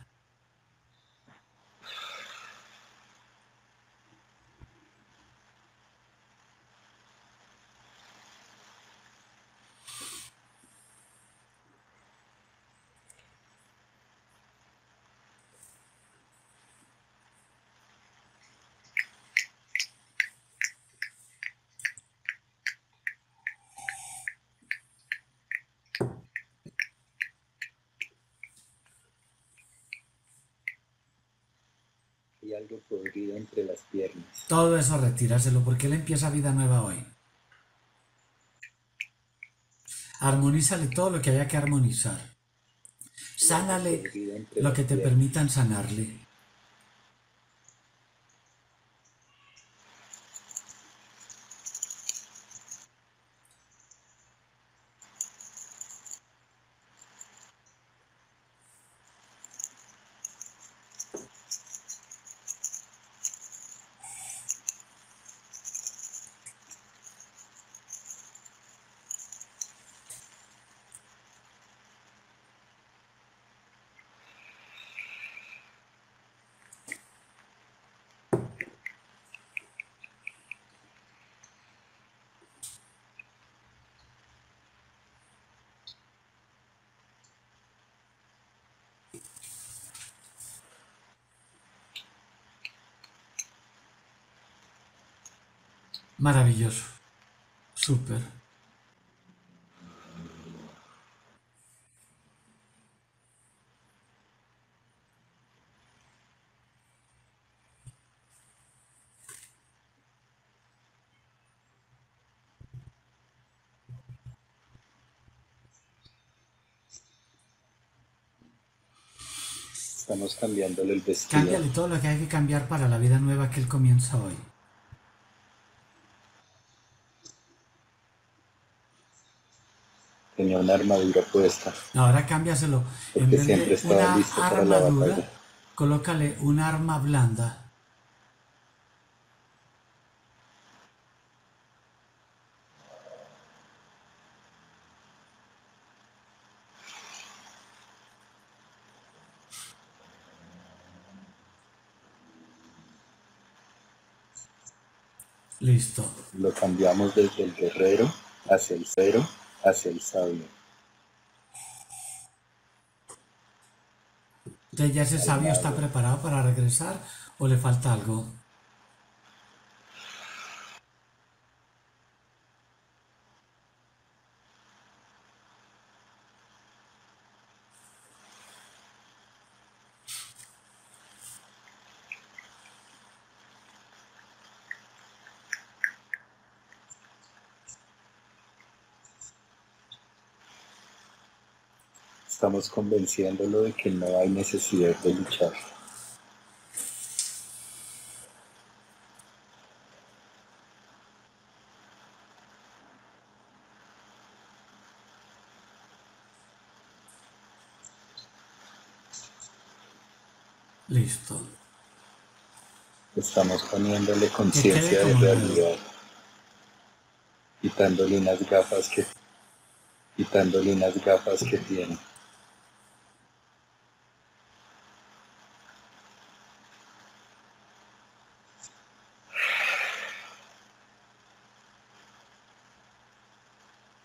Algo podrido entre las piernas. Todo eso retírselo porque él empieza vida nueva hoy. Armonízale todo lo que haya que armonizar. Sánale lo que te permitan sanarle. Maravilloso. Súper. Estamos cambiándole el vestido. Cámbiale todo lo que hay que cambiar para la vida nueva que él comienza hoy. Tenía una armadura puesta. Ahora cámbiaselo. En vez de una armadura, colócale un arma blanda. Listo. Lo cambiamos desde el guerrero hacia el cero. Hacia el sabio. Entonces ya ese sabio está preparado para regresar ¿O le falta algo? Estamos convenciéndolo de que no hay necesidad de luchar. Listo. Estamos poniéndole conciencia de realidad, quitándole unas gafas que tiene.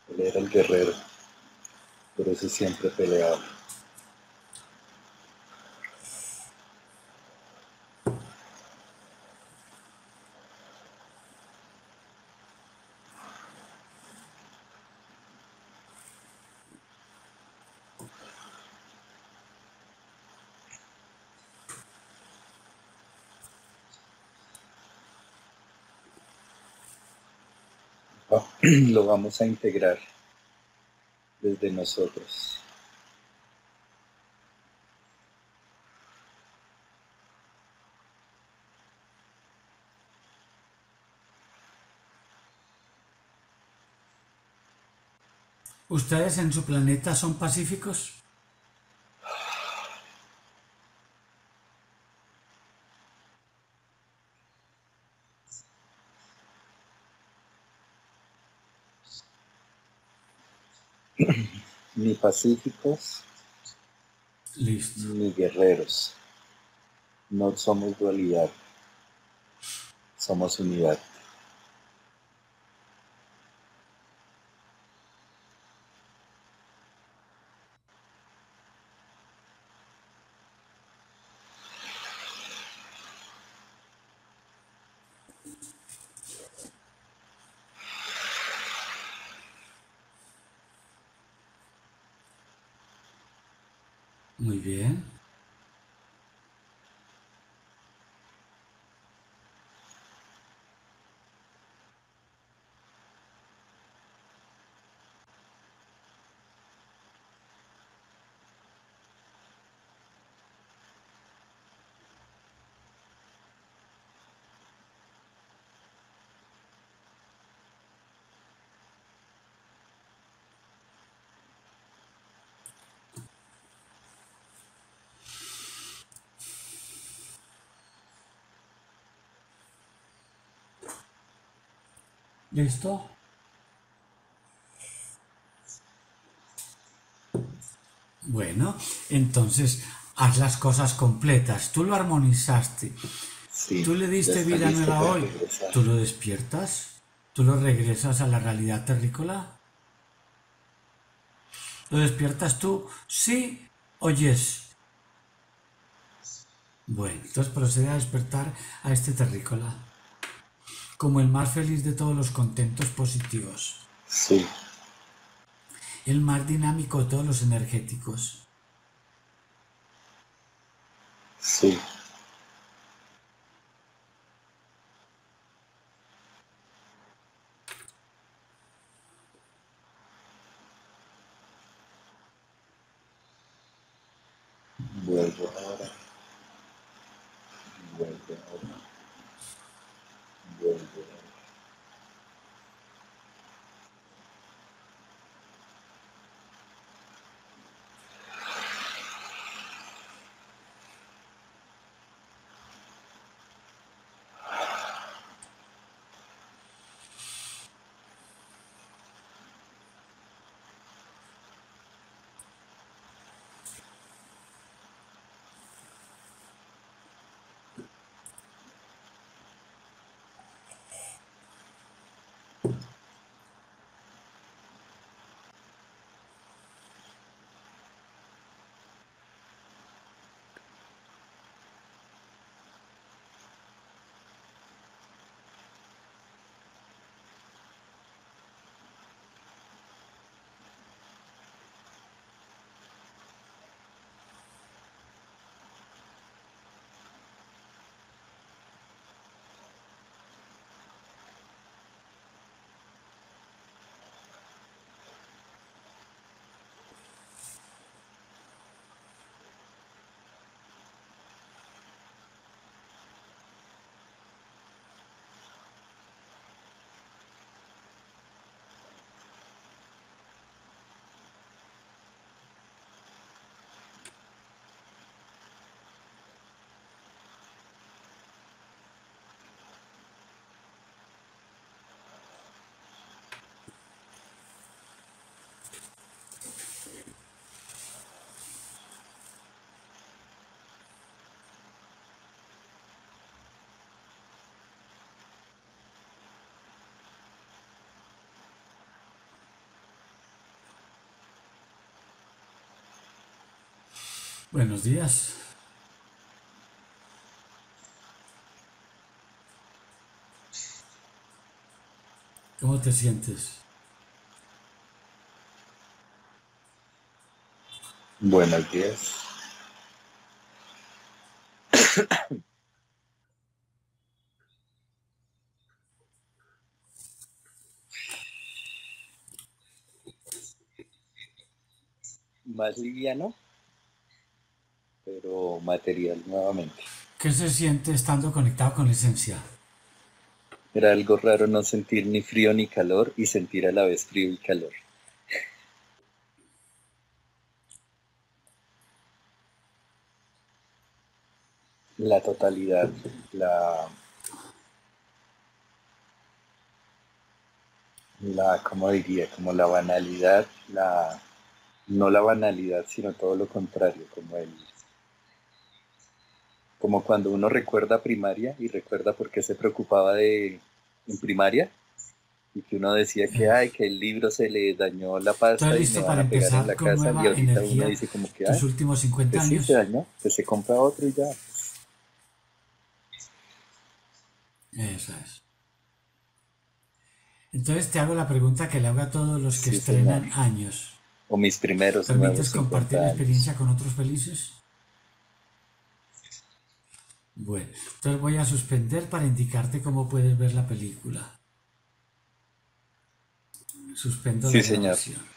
Él era el guerrero, por eso siempre peleaba. Lo vamos a integrar desde nosotros. ¿Ustedes en su planeta son pacíficos? Ni pacíficos, listo, ni guerreros. No somos dualidad, somos unidad. Muy bien. ¿Listo? Bueno, entonces haz las cosas completas. Tú lo armonizaste. Sí, tú le diste vida nueva hoy. Regresar. Tú lo despiertas. Tú lo regresas a la realidad terrícola. ¿Lo despiertas tú? Sí, oyes. Bueno, entonces procede a despertar a este terrícola como el más feliz de todos los contentos positivos. Sí. El más dinámico de todos los energéticos. Sí. Vuelvo ahora. Vuelvo ahora. Buenos días. ¿Cómo te sientes? Buenos días. Más liviano, pero material nuevamente. ¿Qué se siente estando conectado con Licencia? Era algo raro no sentir ni frío ni calor y sentir a la vez frío y calor. La totalidad, ¿cómo diría? Como la banalidad, no la banalidad, sino todo lo contrario, como cuando uno recuerda primaria y recuerda por qué se preocupaba en primaria y que uno decía que ay, que el libro se le dañó la pasta y me van a pegar en la casa, y ahorita uno dice como que los últimos 50 años se dañó, que se compra otro y ya. Eso es. Entonces te hago la pregunta que le hago a todos los que estrenan años. O mis primeros. ¿Permites compartir la experiencia con otros felices? Bueno, entonces voy a suspender para indicarte cómo puedes ver la película. Suspendo la grabación. Sí, señor.